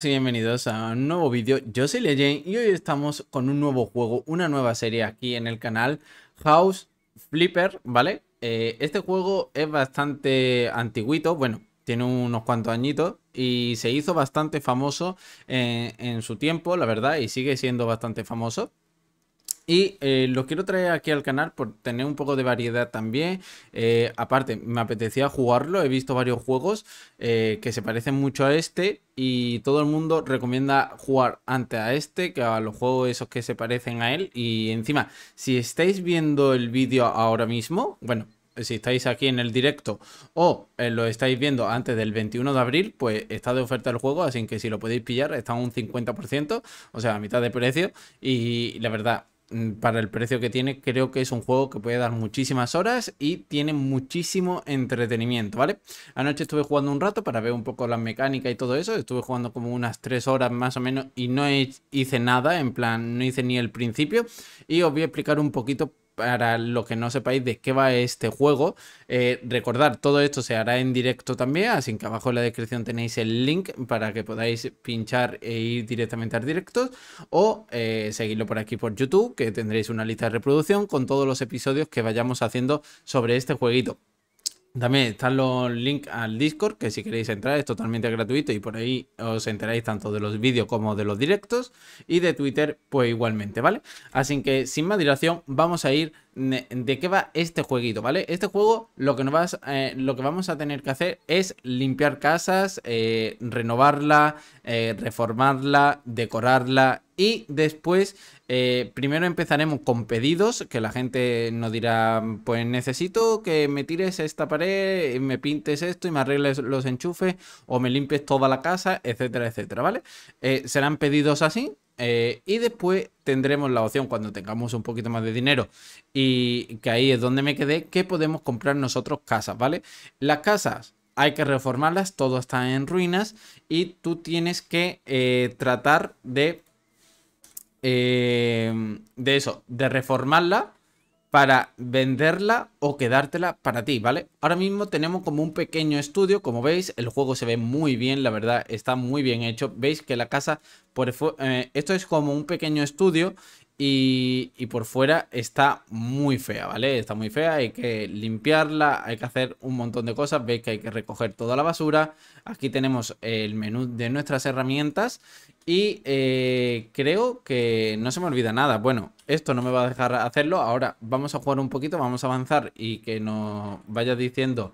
Bienvenidos a un nuevo vídeo. Yo soy Legend y hoy estamos con un nuevo juego, una nueva serie aquí en el canal, House Flipper, ¿vale? Este juego es bastante antiguito, bueno, tiene unos cuantos añitos y se hizo bastante famoso en su tiempo, la verdad, y sigue siendo bastante famoso. Y lo quiero traer aquí al canal por tener un poco de variedad también. Aparte, me apetecía jugarlo. He visto varios juegos que se parecen mucho a este. Y todo el mundo recomienda jugar antes a este que a los juegos esos que se parecen a él. Y encima, si estáis viendo el vídeo ahora mismo, bueno, si estáis aquí en el directo o lo estáis viendo antes del 21 de abril, pues está de oferta el juego. Así que si lo podéis pillar, está a un 50%, o sea, a mitad de precio. Y la verdad, para el precio que tiene, creo que es un juego que puede dar muchísimas horas y tiene muchísimo entretenimiento, ¿vale? Anoche estuve jugando un rato para ver un poco la mecánica y todo eso. Estuve jugando como unas 3 horas más o menos y no hice nada, en plan, no hice ni el principio. Y os voy a explicar un poquito para los que no sepáis de qué va este juego. Recordad, todo esto se hará en directo también, así que abajo en la descripción tenéis el link para que podáis pinchar e ir directamente al directo, o seguirlo por aquí por YouTube, que tendréis una lista de reproducción con todos los episodios que vayamos haciendo sobre este jueguito. También están los links al Discord, que si queréis entrar es totalmente gratuito y por ahí os enteráis tanto de los vídeos como de los directos, y de Twitter pues igualmente, ¿vale? Así que sin más dilación vamos a ir de qué va este jueguito, ¿vale? Este juego lo que vamos a tener que hacer es limpiar casas, renovarla, reformarla, decorarla. Y después, primero empezaremos con pedidos, que la gente nos dirá, pues necesito que me tires esta pared, me pintes esto y me arregles los enchufes, o me limpies toda la casa, etcétera, etcétera, ¿vale? Serán pedidos así. Y después tendremos la opción, cuando tengamos un poquito más de dinero, y que ahí es donde me quedé, que podemos comprar nosotros casas, ¿vale? Las casas hay que reformarlas, todo está en ruinas, y tú tienes que tratar de eso, de reformarla para venderla o quedártela para ti, ¿vale? Ahora mismo tenemos como un pequeño estudio, como veis, el juego se ve muy bien, la verdad, está muy bien hecho. Veis que la casa, esto es como un pequeño estudio y por fuera está muy fea, ¿vale? Está muy fea, hay que limpiarla, hay que hacer un montón de cosas. Veis que hay que recoger toda la basura. Aquí tenemos el menú de nuestras herramientas. Y creo que no se me olvida nada. Bueno, esto no me va a dejar hacerlo. Ahora vamos a jugar un poquito, vamos a avanzar y que nos vaya diciendo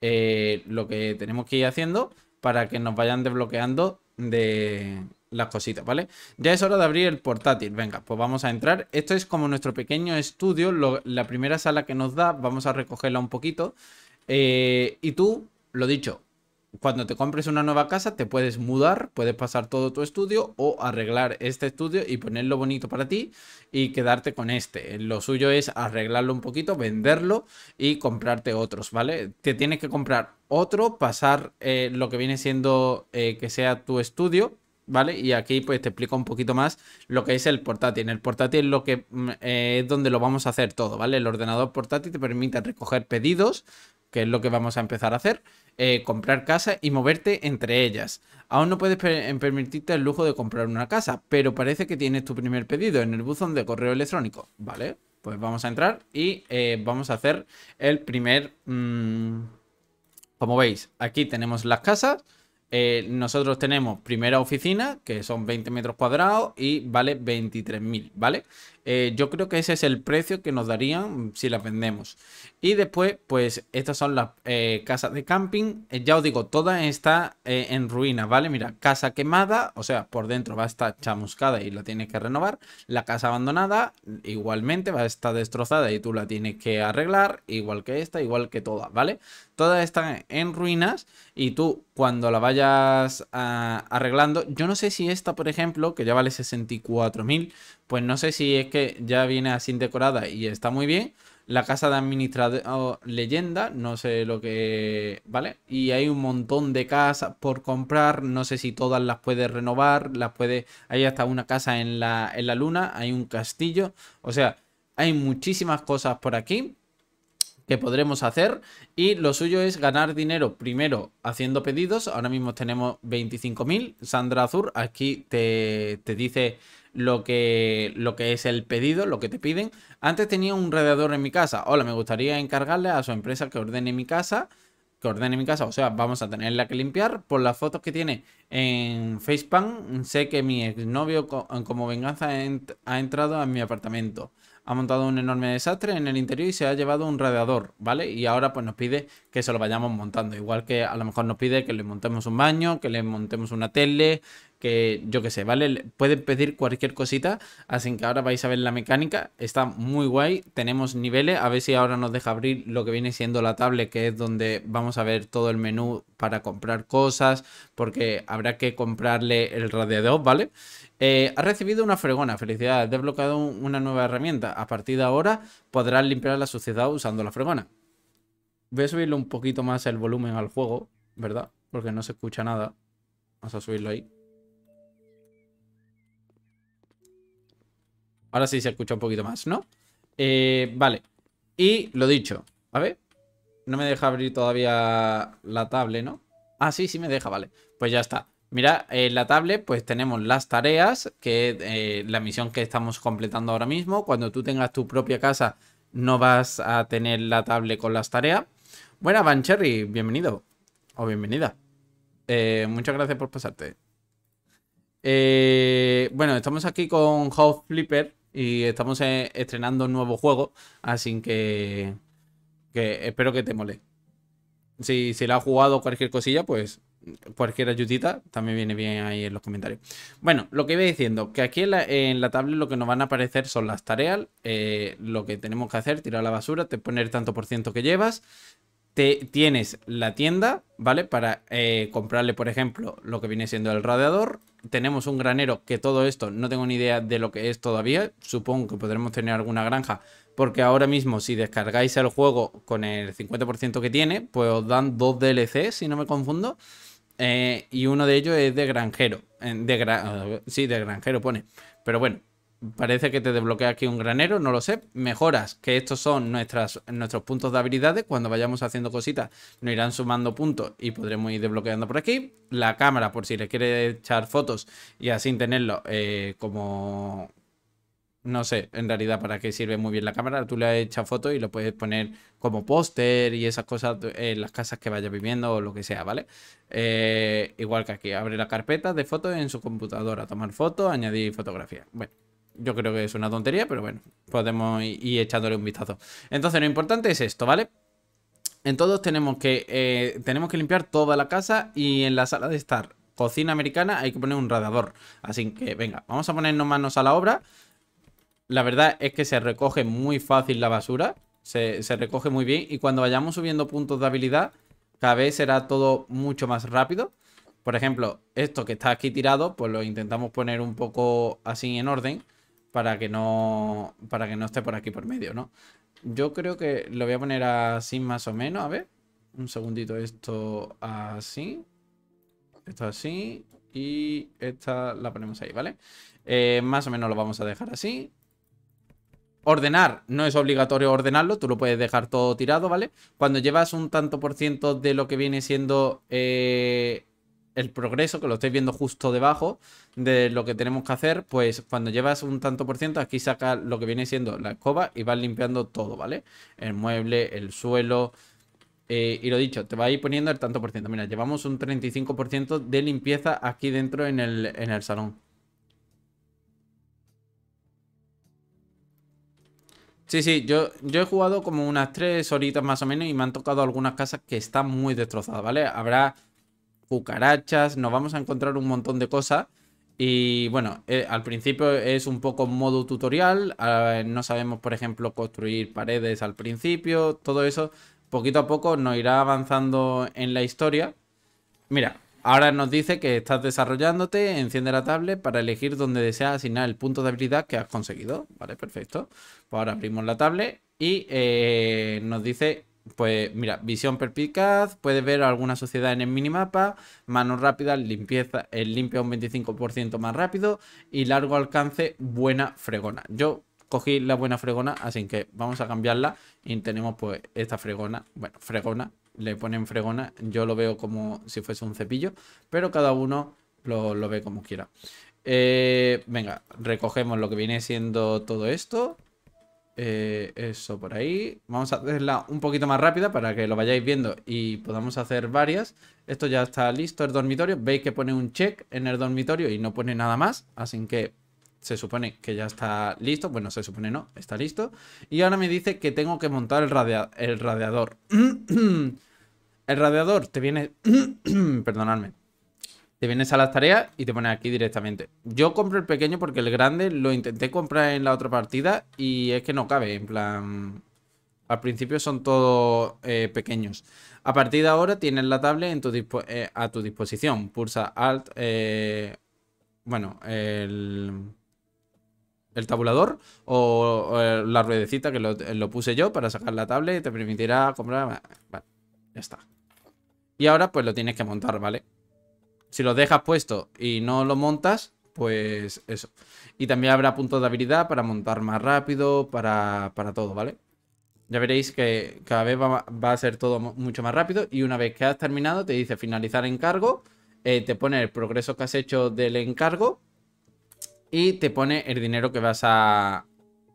lo que tenemos que ir haciendo para que nos vayan desbloqueando de las cositas, ¿vale? Ya es hora de abrir el portátil. Venga, pues vamos a entrar. Esto es como nuestro pequeño estudio, la primera sala que nos da. Vamos a recogerla un poquito. Y tú, lo dicho, cuando te compres una nueva casa te puedes mudar, puedes pasar todo tu estudio o arreglar este estudio y ponerlo bonito para ti y quedarte con este. Lo suyo es arreglarlo un poquito, venderlo y comprarte otros, ¿vale? Te tienes que comprar otro, pasar lo que viene siendo que sea tu estudio, ¿vale? Y aquí pues te explico un poquito más lo que es el portátil. El portátil es lo que, es donde lo vamos a hacer todo, ¿vale? El ordenador portátil te permite recoger pedidos, que es lo que vamos a empezar a hacer, comprar casas y moverte entre ellas. Aún no puedes permitirte el lujo de comprar una casa, pero parece que tienes tu primer pedido en el buzón de correo electrónico, ¿vale? Pues vamos a entrar y vamos a hacer el primer... Como veis, aquí tenemos las casas. Nosotros tenemos primera oficina, que son 20 metros cuadrados y vale 23.000, ¿vale? Yo creo que ese es el precio que nos darían si las vendemos. Y después, pues estas son las casas de camping. Ya os digo, todas están en ruinas, ¿vale? Mira, casa quemada, o sea, por dentro va a estar chamuscada y la tienes que renovar. La casa abandonada igualmente va a estar destrozada y tú la tienes que arreglar, igual que esta, igual que todas, ¿vale? Todas están en ruinas y tú, cuando la vayas arreglando, yo no sé si esta, por ejemplo, que ya vale 64.000, pues no sé si es que ya viene así decorada y está muy bien. La casa de administrador leyenda, no sé lo que... ¿vale? Y hay un montón de casas por comprar, no sé si todas las puedes renovar, las puedes... Hay hasta una casa en la luna, hay un castillo, o sea, hay muchísimas cosas por aquí que podremos hacer, y lo suyo es ganar dinero primero haciendo pedidos. Ahora mismo tenemos 25.000. Sandra Azur aquí te dice lo que es el pedido, lo que te piden. Antes tenía un radiador en mi casa. Hola, me gustaría encargarle a su empresa que ordene mi casa. O sea, vamos a tenerla que limpiar. Por las fotos que tiene en Facebook, sé que mi exnovio como venganza ha entrado en mi apartamento. Ha montado un enorme desastre en el interior y se ha llevado un radiador, ¿vale? Y ahora pues nos pide que se lo vayamos montando. Igual que a lo mejor nos pide que le montemos un baño, que le montemos una tele, que yo qué sé, ¿vale? Pueden pedir cualquier cosita, así que ahora vais a ver la mecánica. Está muy guay, tenemos niveles. A ver si ahora nos deja abrir lo que viene siendo la tablet, que es donde vamos a ver todo el menú para comprar cosas, porque habrá que comprarle el radiador, ¿vale? Ha recibido una fregona, felicidades, has desbloqueado una nueva herramienta. A partir de ahora podrás limpiar la suciedad usando la fregona. Voy a subirle un poquito más el volumen al juego, ¿verdad? Porque no se escucha nada. Vamos a subirlo ahí. Ahora sí se escucha un poquito más, ¿no? Vale, y lo dicho. A ver, no me deja abrir todavía la tablet, ¿no? Ah, sí, sí me deja, vale, pues ya está. Mira, en la tablet pues tenemos las tareas, que es la misión que estamos completando ahora mismo. Cuando tú tengas tu propia casa no vas a tener la tablet con las tareas. Buena, Bancherry, bienvenido o bienvenida. Muchas gracias por pasarte. Bueno, estamos aquí con House Flipper y estamos estrenando un nuevo juego, así que espero que te mole. Si la has jugado cualquier cosilla, pues cualquier ayudita también viene bien ahí en los comentarios. Bueno, lo que iba diciendo, que aquí en la tablet lo que nos van a aparecer son las tareas, lo que tenemos que hacer, tirar la basura, te poner tanto por ciento que llevas. Tienes la tienda, ¿vale? Para comprarle, por ejemplo, lo que viene siendo el radiador. Tenemos un granero, que todo esto no tengo ni idea de lo que es todavía. Supongo que podremos tener alguna granja, porque ahora mismo si descargáis el juego con el 50% que tiene, pues os dan 2 DLCs, si no me confundo. Y uno de ellos es de granjero. Sí, de granjero pone. Pero bueno, parece que te desbloquea aquí un granero, no lo sé. Mejoras, que estos son nuestros puntos de habilidades. Cuando vayamos haciendo cositas nos irán sumando puntos y podremos ir desbloqueando por aquí. La cámara, por si le quieres echar fotos y así tenerlo como... No sé, en realidad, para qué sirve muy bien la cámara. Tú le echas fotos y lo puedes poner como póster y esas cosas en las casas que vayas viviendo o lo que sea, ¿vale? Igual que aquí, abre la carpeta de fotos en su computadora, tomar fotos, añadir fotografías. Bueno, yo creo que es una tontería, pero bueno, podemos ir echándole un vistazo. Entonces, lo importante es esto, ¿vale? En todos tenemos que limpiar toda la casa, y en la sala de estar, cocina americana, hay que poner un radiador. Así que, venga, vamos a ponernos manos a la obra. La verdad es que se recoge muy fácil la basura, se recoge muy bien, y cuando vayamos subiendo puntos de habilidad, cada vez será todo mucho más rápido. Por ejemplo, esto que está aquí tirado, pues lo intentamos poner un poco así en orden para que no esté por aquí por medio, ¿no? Yo creo que lo voy a poner así más o menos, a ver, un segundito, esto así, y esta la ponemos ahí, ¿vale? Más o menos lo vamos a dejar así. Ordenar, no es obligatorio ordenarlo, tú lo puedes dejar todo tirado, ¿vale? Cuando llevas un tanto por ciento de lo que viene siendo el progreso, que lo estáis viendo justo debajo de lo que tenemos que hacer, pues cuando llevas un tanto por ciento, aquí saca lo que viene siendo la escoba y vas limpiando todo, ¿vale? El mueble, el suelo... y lo dicho, te va a ir poniendo el tanto por ciento. Mira, llevamos un 35% de limpieza aquí dentro en el salón. Sí, yo he jugado como unas 3 horitas más o menos y me han tocado algunas casas que están muy destrozadas, ¿vale? Habrá cucarachas, nos vamos a encontrar un montón de cosas. Y bueno, al principio es un poco modo tutorial, no sabemos, por ejemplo, construir paredes al principio, todo eso... Poquito a poco nos irá avanzando en la historia. Mira, ahora nos dice que estás desarrollándote, enciende la tablet para elegir dónde deseas asignar el punto de habilidad que has conseguido. Vale, perfecto. Pues ahora abrimos la tablet y nos dice, pues mira, visión perspicaz, puedes ver alguna suciedad en el minimapa, manos rápidas, limpieza, limpia un 25% más rápido y largo alcance, buena fregona. Yo Cogí la buena fregona, así que vamos a cambiarla. Y tenemos pues esta fregona. Bueno, fregona, le ponen fregona. Yo lo veo como si fuese un cepillo, pero cada uno lo ve como quiera. Venga, recogemos lo que viene siendo todo esto. Eso por ahí. Vamos a hacerla un poquito más rápida para que lo vayáis viendo y podamos hacer varias. Esto ya está listo, el dormitorio. Veis que pone un check en el dormitorio y no pone nada más, así que se supone que ya está listo. Bueno, se supone no, está listo. Y ahora me dice que tengo que montar el radiador. El radiador te viene... Perdonadme. Te vienes a las tareas y te pones aquí directamente. Yo compro el pequeño porque el grande lo intenté comprar en la otra partida y es que no cabe, en plan... Al principio son todos pequeños. A partir de ahora tienes la tablet en tu a tu disposición. Pulsa Alt, bueno, el tabulador o la ruedecita que lo puse yo para sacar la tablet y te permitirá comprar... Vale, ya está. Y ahora pues lo tienes que montar, ¿vale? Si lo dejas puesto y no lo montas, pues eso. Y también habrá puntos de habilidad para montar más rápido, para todo, ¿vale? Ya veréis que cada vez va a ser todo mucho más rápido. Y una vez que has terminado, te dice finalizar encargo. Te pone el progreso que has hecho del encargo. Y te pone el dinero que vas a...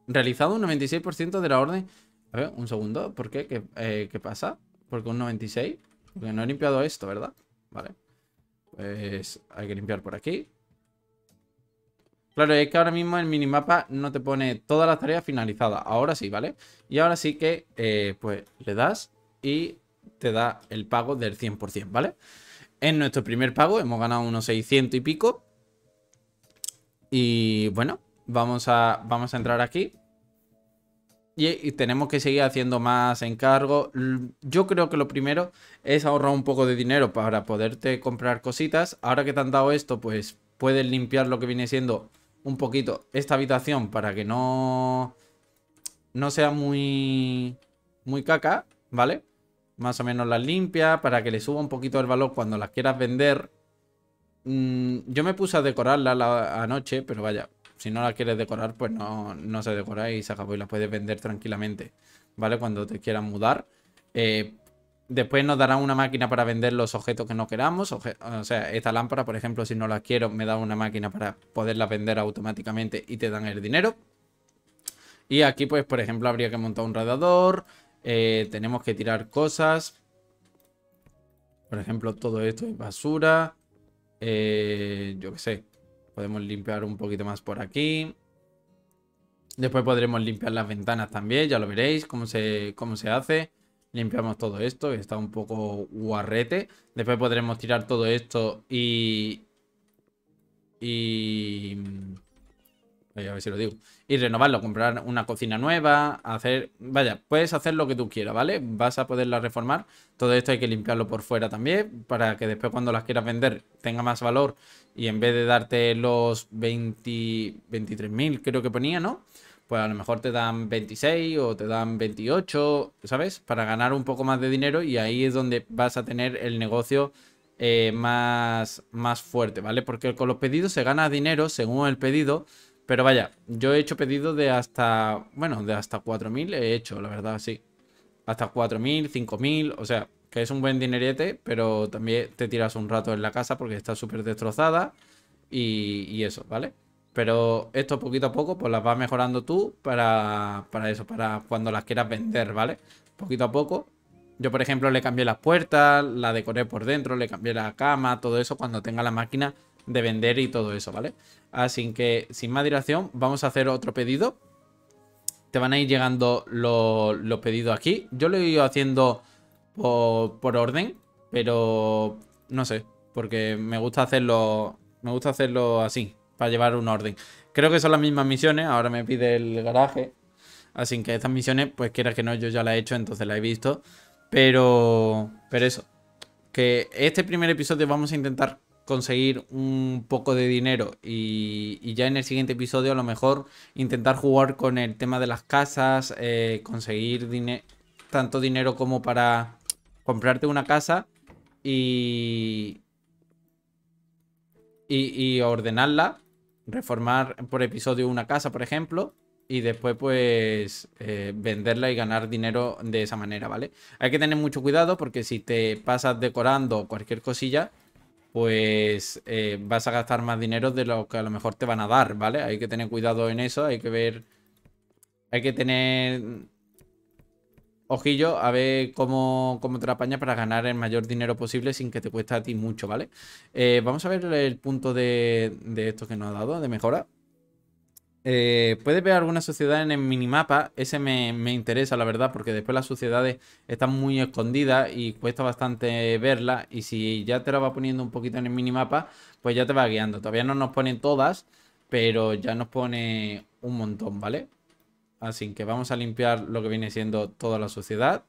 Realizado un 96% de la orden. A ver, un segundo. ¿Por qué? ¿Qué pasa? ¿Por qué un 96? Porque no he limpiado esto, ¿verdad? Vale. Pues hay que limpiar por aquí. Claro, es que ahora mismo el minimapa no te pone todas las tareas finalizadas. Ahora sí, ¿vale? Y ahora sí que pues le das y te da el pago del 100%, ¿vale? En nuestro primer pago hemos ganado unos 600 y pico. Y bueno, vamos a entrar aquí. Y tenemos que seguir haciendo más encargos. Yo creo que lo primero es ahorrar un poco de dinero para poderte comprar cositas. Ahora que te han dado esto, pues puedes limpiar lo que viene siendo un poquito esta habitación para que no sea muy caca, ¿vale? Más o menos las limpia para que le suba un poquito el valor cuando las quieras vender. Yo me puse a decorarla anoche, pero vaya... Si no la quieres decorar, pues no se decora y se acabó y la puedes vender tranquilamente, ¿vale? Cuando te quieras mudar. Después nos dará una máquina para vender los objetos que no queramos. O sea, esta lámpara, por ejemplo, si no la quiero, me da una máquina para poderla vender automáticamente y te dan el dinero. Y aquí, pues, por ejemplo, habría que montar un radiador. Tenemos que tirar cosas. Por ejemplo, todo esto es basura. Yo qué sé. Podemos limpiar un poquito más por aquí. Después podremos limpiar las ventanas también. Ya lo veréis cómo se hace. Limpiamos todo esto, que está un poco guarrete. Después podremos tirar todo esto y... A ver si lo digo. Y renovarlo, comprar una cocina nueva, hacer... Vaya, puedes hacer lo que tú quieras, ¿vale? Vas a poderla reformar. Todo esto hay que limpiarlo por fuera también, para que después cuando las quieras vender tenga más valor. Y en vez de darte los 23.000 creo que ponía, ¿no? Pues a lo mejor te dan 26 o te dan 28, ¿sabes? Para ganar un poco más de dinero y ahí es donde vas a tener el negocio... más fuerte, ¿vale? Porque con los pedidos se gana dinero según el pedido. Pero vaya, yo he hecho pedidos de hasta... Bueno, de hasta 4.000 he hecho, la verdad, sí. Hasta 4.000, 5.000, o sea, que es un buen dinerete, pero también te tiras un rato en la casa porque está súper destrozada y eso, ¿vale? Pero esto poquito a poco, pues las vas mejorando tú para eso, para cuando las quieras vender, ¿vale? Poquito a poco. Yo, por ejemplo, le cambié las puertas, la decoré por dentro, le cambié la cama, todo eso cuando tenga la máquina... de vender y todo eso, ¿vale? Así que, sin más dilación, vamos a hacer otro pedido. Te van a ir llegando los pedidos aquí. Yo lo he ido haciendo por orden, pero no sé, porque me gusta hacerlo así, para llevar un orden. Creo que son las mismas misiones, ahora me pide el garaje. Así que estas misiones, pues quieras que no, yo ya las he hecho, entonces las he visto. Pero eso, que este primer episodio vamos a intentar... conseguir un poco de dinero y ya en el siguiente episodio a lo mejor intentar jugar con el tema de las casas, conseguir tanto dinero como para comprarte una casa y ordenarla, reformar por episodio una casa, por ejemplo, y después pues venderla y ganar dinero de esa manera, ¿vale? Hay que tener mucho cuidado porque si te pasas decorando cualquier cosilla, pues vas a gastar más dinero de lo que a lo mejor te van a dar, ¿vale? Hay que tener cuidado en eso, hay que ver, hay que tener ojillo a ver cómo te la apañas para ganar el mayor dinero posible sin que te cueste a ti mucho, ¿vale? Vamos a ver el punto de esto que nos ha dado, de mejora. Puedes ver alguna sociedad en el minimapa. Ese me interesa, la verdad, porque después las sociedades están muy escondidas y cuesta bastante verlas. Y si ya te la va poniendo un poquito en el minimapa, pues ya te va guiando. Todavía no nos pone todas, pero ya nos pone un montón, ¿vale? Así que vamos a limpiar lo que viene siendo toda la sociedad.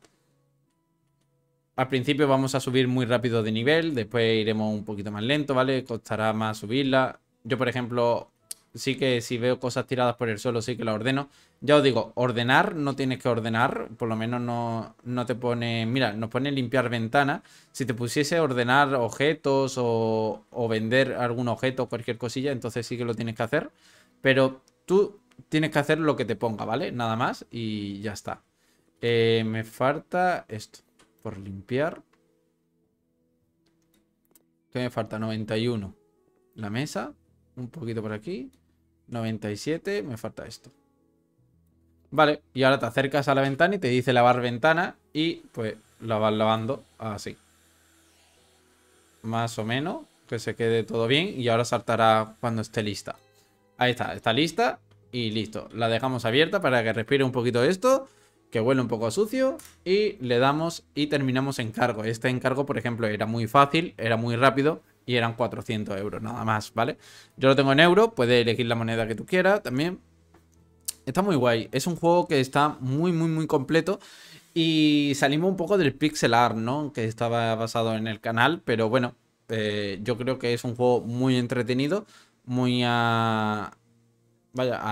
Al principio vamos a subir muy rápido de nivel, después iremos un poquito más lento, ¿vale? Costará más subirla. Yo, por ejemplo, sí que si veo cosas tiradas por el suelo, sí que las ordeno. Ya os digo, ordenar no tienes que ordenar. Por lo menos no te pone... Mira, nos pone limpiar ventana. Si te pusiese ordenar objetos o vender algún objeto, cualquier cosilla, entonces sí que lo tienes que hacer. Pero tú tienes que hacer lo que te ponga, ¿vale? Nada más y ya está. Me falta esto por limpiar. ¿Qué me falta? 91. La mesa. Un poquito por aquí. 97, me falta esto. Vale, y ahora te acercas a la ventana y te dice lavar ventana y pues la vas lavando así. Más o menos, que se quede todo bien y ahora saltará cuando esté lista. Ahí está lista y listo. La dejamos abierta para que respire un poquito esto, que huele un poco sucio y le damos y terminamos encargo. Este encargo, por ejemplo, era muy fácil, era muy rápido. Y eran 400 euros, nada más, ¿vale? Yo lo tengo en euros, puedes elegir la moneda que tú quieras también. Está muy guay, es un juego que está muy, muy, muy completo. Y salimos un poco del pixel art, ¿no? Que estaba basado en el canal, pero bueno, yo creo que es un juego muy entretenido. Muy a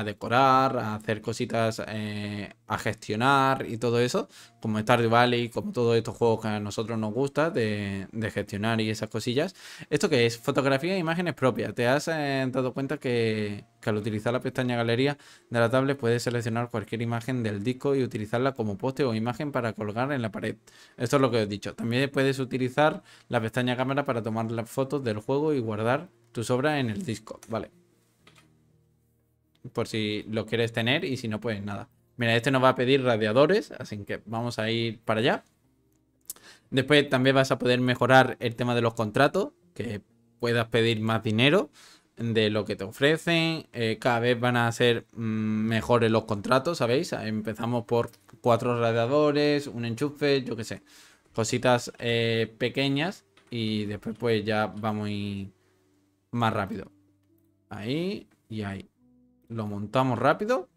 decorar, a hacer cositas, a gestionar y todo eso. Como Stardew Valley, como todos estos juegos que a nosotros nos gusta de gestionar y esas cosillas. ¿Esto qué es? Fotografía e imágenes propias. ¿Te has dado cuenta que al utilizar la pestaña Galería de la tablet puedes seleccionar cualquier imagen del disco y utilizarla como poste o imagen para colgar en la pared? Esto es lo que os he dicho. También puedes utilizar la pestaña Cámara para tomar las fotos del juego y guardar tus obras en el disco. Vale. Por si lo quieres tener y si no, pues nada. Mira, este nos va a pedir radiadores, así que vamos a ir para allá. Después también vas a poder mejorar el tema de los contratos, que puedas pedir más dinero de lo que te ofrecen. Cada vez van a ser mejores los contratos, ¿sabéis? Empezamos por 4 radiadores, un enchufe, yo qué sé, cositas pequeñas y después pues ya vamos a ir más rápido. Ahí y ahí. Lo montamos rápido.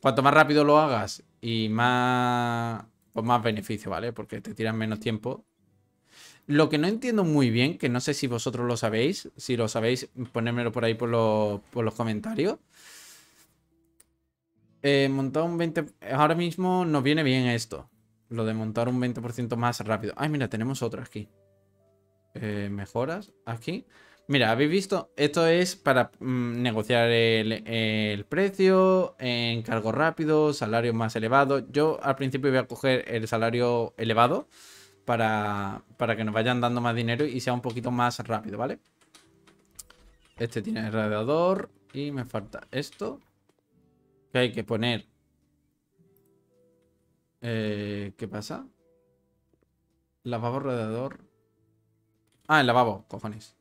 Cuanto más rápido lo hagas y más, pues más beneficio, ¿vale? Porque te tiran menos tiempo. Lo que no entiendo muy bien, que no sé si vosotros lo sabéis. Si lo sabéis, ponedmelo por ahí por los comentarios. Montar un 20%. Ahora mismo nos viene bien esto. Lo de montar un 20% más rápido. Ay, mira, tenemos otra aquí. Mejoras aquí. Mira, ¿habéis visto? Esto es para negociar el precio, encargo rápido, salario más elevado. Yo al principio voy a coger el salario elevado para que nos vayan dando más dinero y sea un poquito más rápido, ¿vale? Este tiene el radiador y me falta esto. Que hay que poner... ¿qué pasa? Lavabo, radiador... Ah, el lavabo, cojones.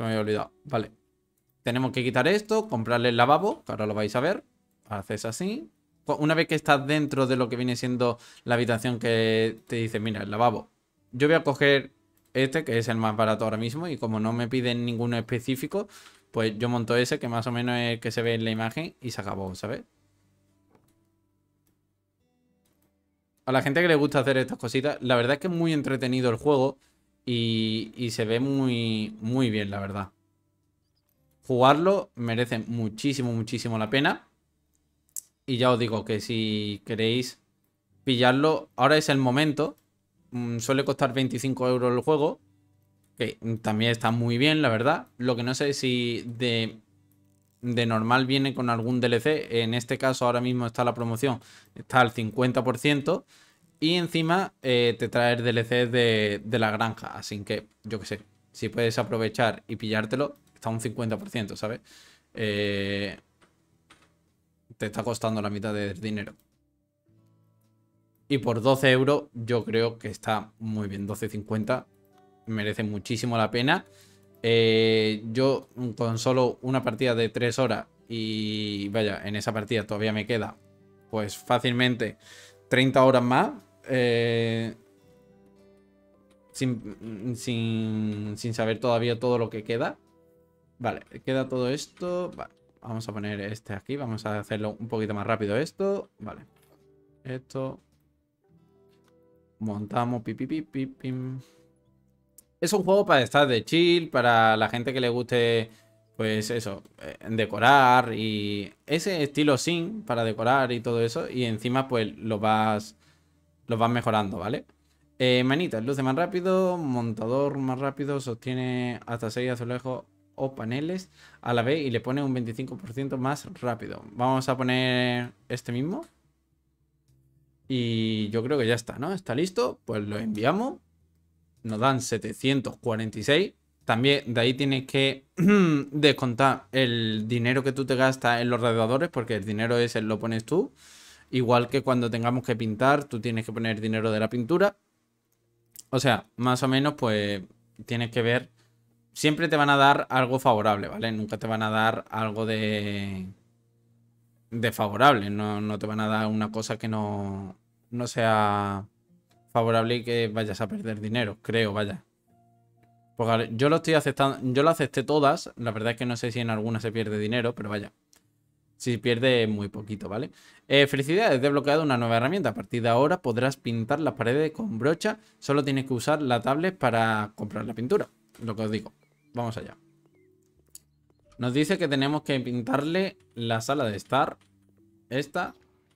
Me había olvidado, vale. Tenemos que quitar esto, comprarle el lavabo, que ahora lo vais a ver. Haces así. Una vez que estás dentro de lo que viene siendo la habitación que te dice, mira, el lavabo. Yo voy a coger este, que es el más barato ahora mismo, y como no me piden ninguno específico, pues yo monto ese, que más o menos es el que se ve en la imagen, y se acabó, ¿sabes? A la gente que le gusta hacer estas cositas, la verdad es que es muy entretenido el juego. Y se ve muy, muy bien, la verdad. Jugarlo merece muchísimo, muchísimo la pena. Y ya os digo que si queréis pillarlo, ahora es el momento. Suele costar 25 euros el juego, que también está muy bien, la verdad. Lo que no sé si de de normal viene con algún DLC. En este caso ahora mismo está la promoción, está al 50%. Y encima te trae el DLC de la granja. Así que, yo qué sé, si puedes aprovechar y pillártelo, está un 50%, ¿sabes? Te está costando la mitad del dinero. Y por 12 euros yo creo que está muy bien. 12,50 merece muchísimo la pena. Yo con solo una partida de 3 horas y vaya, en esa partida todavía me queda pues fácilmente 30 horas más. Sin saber todavía todo lo que queda. Vale, queda todo esto. Vale, vamos a poner este aquí. Vamos a hacerlo un poquito más rápido esto. Vale. Esto. Montamos. Pim. Es un juego para estar de chill, para la gente que le guste, pues eso, decorar y ese estilo sim para decorar y todo eso. Y encima pues lo vas mejorando, ¿vale? Manitas, luce más rápido, montador más rápido, sostiene hasta 6 azulejos o paneles a la vez y le pone un 25% más rápido. Vamos a poner este mismo. Y yo creo que ya está, ¿no? Está listo, pues lo enviamos. Nos dan 746. También de ahí tienes que descontar el dinero que tú te gastas en los radiadores, porque el dinero ese lo pones tú. Igual que cuando tengamos que pintar, tú tienes que poner dinero de la pintura. O sea, más o menos, pues tienes que ver. Siempre te van a dar algo favorable, ¿vale? Nunca te van a dar algo de favorable. No te van a dar una cosa que no sea favorable y que vayas a perder dinero, creo, vaya. Porque yo lo estoy aceptando. Yo lo acepté todas. La verdad es que no sé si en alguna se pierde dinero, pero vaya. Si pierde muy poquito, ¿vale? Felicidades, desbloqueado una nueva herramienta. A partir de ahora podrás pintar las paredes con brocha. Solo tienes que usar la tablet para comprar la pintura. Lo que os digo. Vamos allá. Nos dice que tenemos que pintarle la sala de estar. Esta.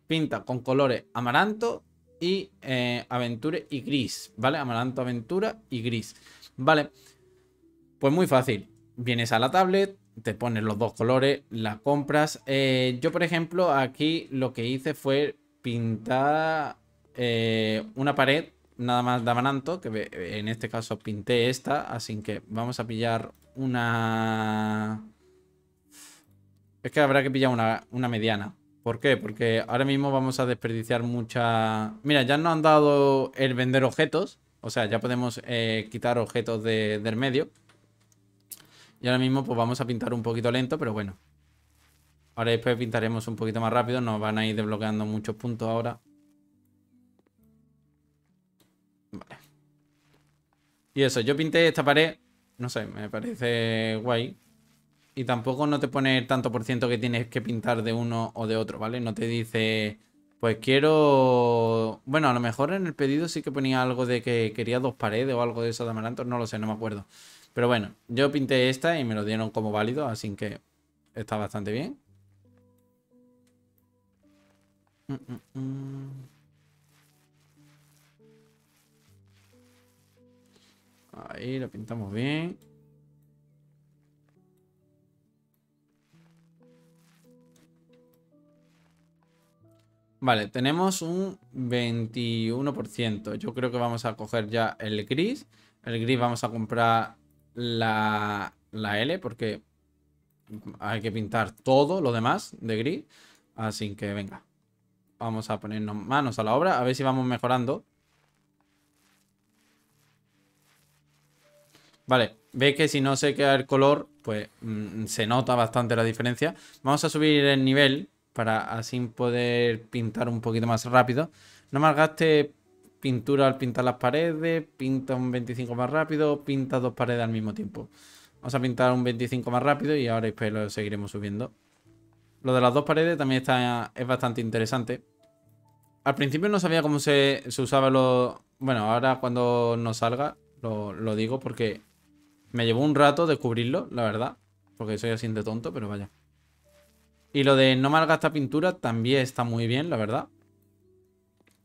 Pinta con colores amaranto y aventura y gris, ¿vale? Amaranto, aventura y gris. Vale, pues muy fácil. Vienes a la tablet, te pones los dos colores, la compras. Yo, por ejemplo, aquí lo que hice fue pintar una pared nada más de amaranto, que en este caso pinté esta. Así que vamos a pillar una... Es que habrá que pillar una mediana. ¿Por qué? Porque ahora mismo vamos a desperdiciar mucha... Mira, ya nos han dado el vender objetos. O sea, ya podemos quitar objetos del medio. Y ahora mismo pues vamos a pintar un poquito lento, pero bueno. Ahora después pintaremos un poquito más rápido. Nos van a ir desbloqueando muchos puntos ahora. Vale. Y eso, yo pinté esta pared. No sé, me parece guay. Y tampoco no te pone el tanto por ciento que tienes que pintar de uno o de otro, ¿vale? No te dice... Pues quiero... Bueno, a lo mejor en el pedido sí que ponía algo de que quería dos paredes o algo de eso de amaranto. No lo sé, no me acuerdo. Pero bueno, yo pinté esta y me lo dieron como válido. Así que está bastante bien. Ahí lo pintamos bien. Vale, tenemos un 21%. Yo creo que vamos a coger ya el gris. El gris vamos a comprar la L porque hay que pintar todo lo demás de gris. Así que venga, vamos a ponernos manos a la obra. A ver si vamos mejorando. Vale, veis que si no se queda el color, pues se nota bastante la diferencia. Vamos a subir el nivel para así poder pintar un poquito más rápido. No malgaste pintura al pintar las paredes. Pinta un 25 más rápido. Pinta dos paredes al mismo tiempo. Vamos a pintar un 25 más rápido y ahora después lo seguiremos subiendo. Lo de las dos paredes también es bastante interesante. Al principio no sabía cómo se usaba lo... Bueno, ahora cuando nos salga lo digo porque me llevó un rato descubrirlo, la verdad. Porque soy así de tonto, pero vaya. Y lo de no malgastar pintura también está muy bien, la verdad.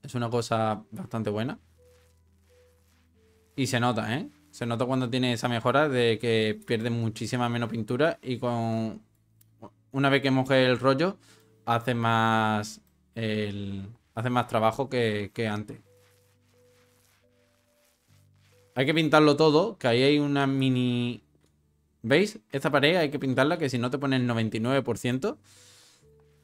Es una cosa bastante buena. Y se nota, ¿eh? Se nota cuando tiene esa mejora de que pierde muchísima menos pintura y con una vez que moje el rollo, hace más trabajo que antes. Hay que pintarlo todo, que ahí hay una mini... ¿Veis? Esta pared hay que pintarla, que si no te pone el 99%.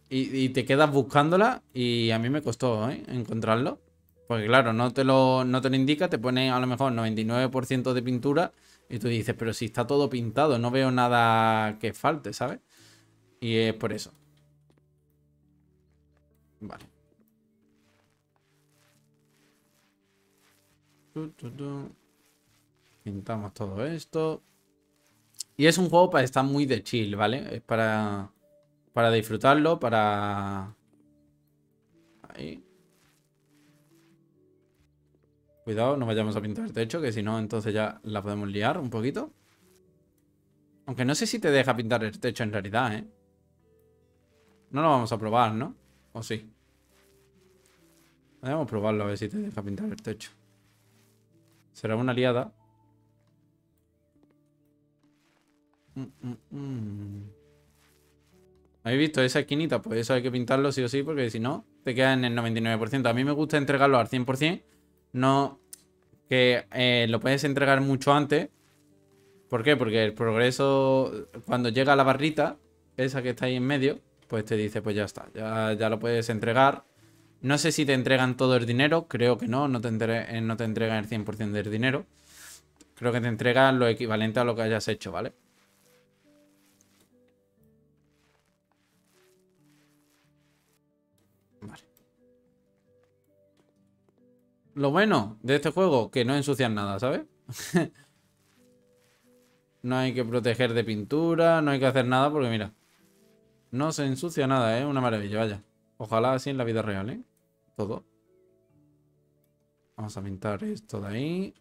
Y te quedas buscándola, y a mí me costó, ¿eh?, encontrarlo. Porque claro, no te lo indica, te pone a lo mejor 99% de pintura, y tú dices, pero si está todo pintado, no veo nada que falte, ¿sabes? Y es por eso. Vale. Pintamos todo esto. Y es un juego para estar muy de chill, ¿vale? Es para disfrutarlo, para... Ahí. Cuidado, no vayamos a pintar el techo, que si no, entonces ya la podemos liar un poquito. Aunque no sé si te deja pintar el techo en realidad, ¿eh? No lo vamos a probar, ¿no? ¿O sí? Podemos probarlo a ver si te deja pintar el techo. Será una liada. ¿Habéis visto esa esquinita? Pues eso hay que pintarlo sí o sí, porque si no, te queda en el 99%. A mí me gusta entregarlo al 100%. No, que lo puedes entregar mucho antes. ¿Por qué? Porque el progreso, cuando llega a la barrita, esa que está ahí en medio, pues te dice, pues ya está, ya lo puedes entregar. No sé si te entregan todo el dinero, creo que no, no te entregan el 100% del dinero. Creo que te entregan lo equivalente a lo que hayas hecho, ¿vale? Lo bueno de este juego, que no ensucian nada, ¿sabes? No hay que proteger de pintura, no hay que hacer nada, porque mira, no se ensucia nada, ¿eh? Una maravilla, vaya. Ojalá así en la vida real, ¿eh? Todo. Vamos a pintar esto de ahí.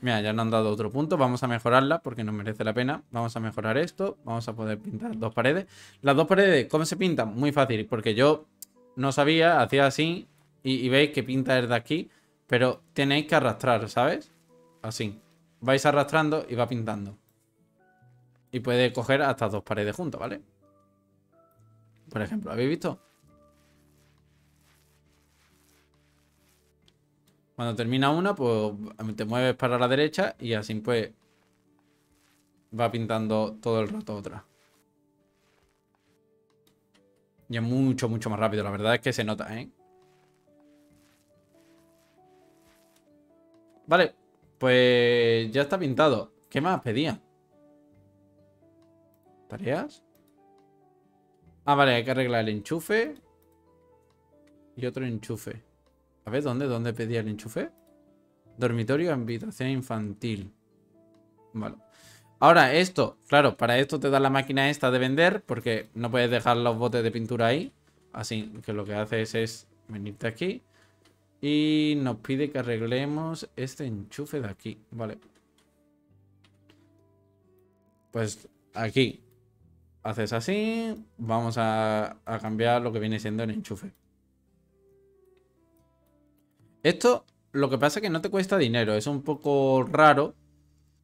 Mira, ya nos han dado otro punto. Vamos a mejorarla porque nos merece la pena. Vamos a mejorar esto. Vamos a poder pintar dos paredes. Las dos paredes, ¿cómo se pintan? Muy fácil, porque yo no sabía, hacía así... Y veis que pinta desde aquí, pero tenéis que arrastrar, ¿sabes? Así. Vais arrastrando y va pintando. Y puede coger hasta dos paredes juntas, ¿vale? Por ejemplo, ¿habéis visto? Cuando termina una, pues te mueves para la derecha y así pues va pintando todo el rato otra. Y es mucho, mucho más rápido. La verdad es que se nota, ¿eh? Vale, pues ya está pintado. ¿Qué más pedía? ¿Tareas? Ah, vale, hay que arreglar el enchufe. Y otro enchufe. A ver, ¿dónde pedía el enchufe? Dormitorio, habitación infantil. Vale. Ahora, esto, claro, para esto te da la máquina esta de vender, porque no puedes dejar los botes de pintura ahí. Así que lo que haces es venirte aquí. Y nos pide que arreglemos este enchufe de aquí. Vale. Pues aquí. Haces así. Vamos a cambiar lo que viene siendo el enchufe. Esto, lo que pasa es que no te cuesta dinero. Es un poco raro.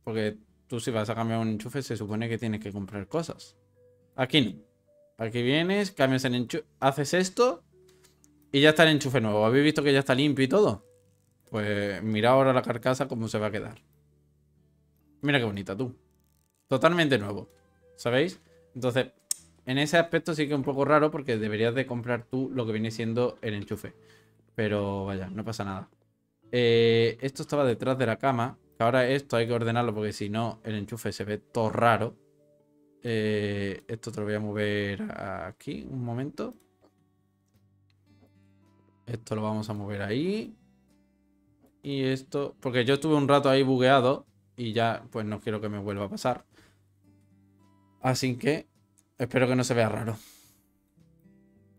Porque tú si vas a cambiar un enchufe se supone que tienes que comprar cosas. Aquí no. Aquí vienes, cambias el enchufe. Haces esto. Y ya está el enchufe nuevo. ¿Habéis visto que ya está limpio y todo? Pues mira ahora la carcasa cómo se va a quedar. Mira qué bonita, tú. Totalmente nuevo, ¿sabéis? Entonces, en ese aspecto sí que es un poco raro porque deberías de comprar tú lo que viene siendo el enchufe. Pero vaya, no pasa nada. Esto estaba detrás de la cama. Ahora esto hay que ordenarlo porque si no el enchufe se ve todo raro. Esto te lo voy a mover aquí un momento. Esto lo vamos a mover ahí. Y esto... Porque yo estuve un rato ahí bugueado. Y ya, pues no quiero que me vuelva a pasar. Así que... Espero que no se vea raro.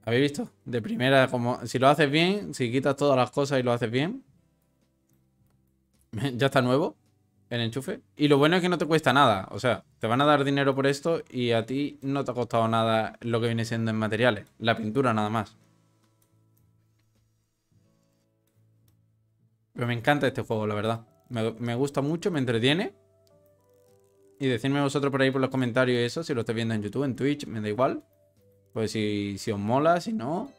¿Habéis visto? De primera, como... Si lo haces bien, si quitas todas las cosas y lo haces bien. Ya está nuevo el enchufe. Y lo bueno es que no te cuesta nada. O sea, te van a dar dinero por esto. Y a ti no te ha costado nada lo que viene siendo en materiales. La pintura nada más. Pero me encanta este juego, la verdad. Me gusta mucho, me entretiene. Y decidme vosotros por ahí por los comentarios y eso, si lo estáis viendo en YouTube, en Twitch, me da igual. Pues si os mola, si no.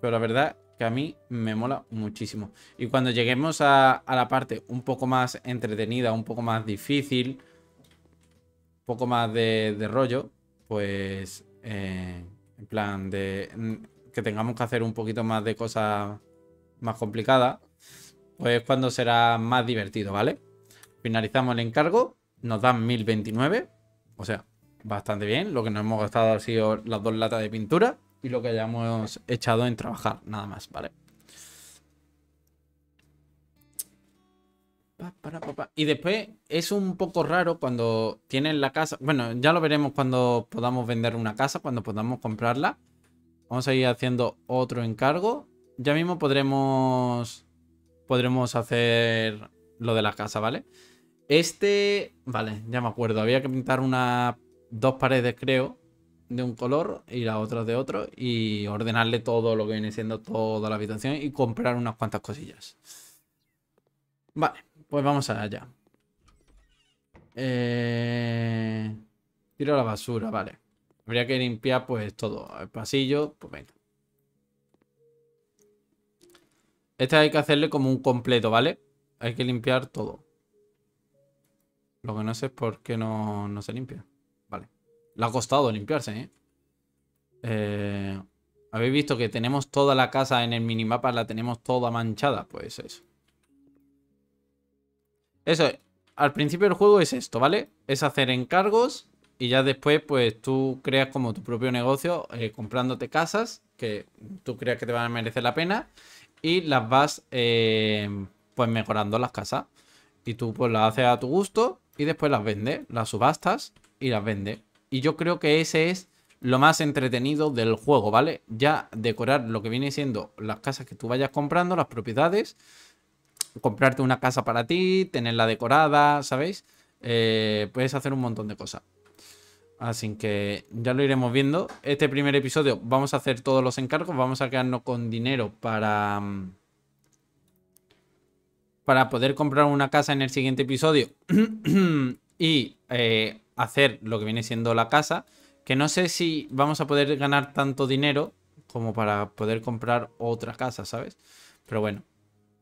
Pero la verdad que a mí me mola muchísimo. Y cuando lleguemos a la parte un poco más entretenida, un poco más difícil, un poco más de rollo, pues en plan de que tengamos que hacer un poquito más de cosas más complicadas, pues cuando será más divertido, ¿vale? Finalizamos el encargo, nos dan 1029, o sea, bastante bien. Lo que nos hemos gastado ha sido las 2 latas de pintura y lo que hayamos echado en trabajar, nada más, ¿vale? Y después es un poco raro cuando tienes la casa. Bueno, ya lo veremos cuando podamos vender una casa, cuando podamos comprarla. Vamos a ir haciendo otro encargo. Ya mismo podremos hacer lo de la casa, ¿vale? Vale, ya me acuerdo. Había que pintar dos paredes, creo, de un color y la otra de otro, y ordenarle todo lo que viene siendo toda la habitación y comprar unas cuantas cosillas. Vale, pues vamos allá. Tiro la basura, vale. Habría que limpiar pues todo el pasillo, pues venga. Hay que hacerle como un completo, ¿vale? Hay que limpiar todo. Lo que no sé es por qué no se limpia. Le ha costado limpiarse, ¿eh? Habéis visto que tenemos toda la casa en el minimapa, la tenemos toda manchada. Pues eso. Eso, al principio del juego es esto, ¿vale? Es hacer encargos y ya después pues tú creas como tu propio negocio comprándote casas que tú creas que te van a merecer la pena y las vas pues mejorando las casas. Y tú pues las haces a tu gusto y después las vendes, las subastas y las vendes. Y yo creo que ese es lo más entretenido del juego, ¿vale? Ya decorar lo que viene siendo las casas que tú vayas comprando, las propiedades. Comprarte una casa para ti, tenerla decorada, ¿sabéis? Puedes hacer un montón de cosas. Así que ya lo iremos viendo. Este primer episodio vamos a hacer todos los encargos. Vamos a quedarnos con dinero para poder comprar una casa en el siguiente episodio. Y hacer lo que viene siendo la casa, que no sé si vamos a poder ganar tanto dinero como para poder comprar otra casa, ¿sabes? Pero bueno,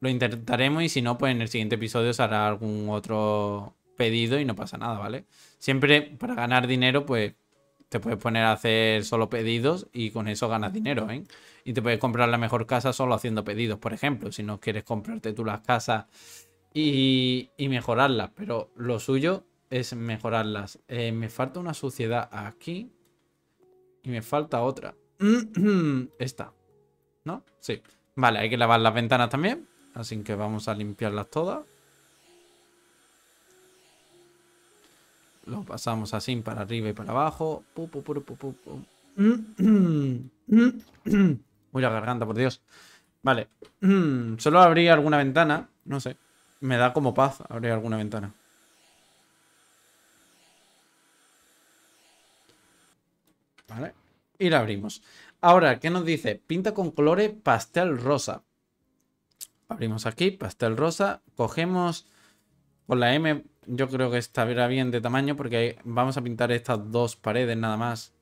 lo intentaremos y si no, pues en el siguiente episodio se hará algún otro pedido y no pasa nada, ¿vale? Siempre para ganar dinero, pues te puedes poner a hacer solo pedidos y con eso ganas dinero, ¿eh? Y te puedes comprar la mejor casa solo haciendo pedidos, por ejemplo, si no quieres comprarte tú las casas y mejorarlas, pero lo suyo es mejorarlas. Me falta una suciedad aquí y me falta otra. Esta, ¿no? Sí. Vale, hay que lavar las ventanas también, así que vamos a limpiarlas todas. Lo pasamos así para arriba y para abajo. Uy, la garganta, por Dios. Vale. Solo abrí alguna ventana, no sé. Me da como paz abrir alguna ventana. ¿Vale? Y la abrimos. Ahora, ¿qué nos dice? Pinta con colores pastel rosa. Abrimos aquí, pastel rosa. Cogemos con la M. Yo creo que estará bien de tamaño porque vamos a pintar estas dos paredes nada más.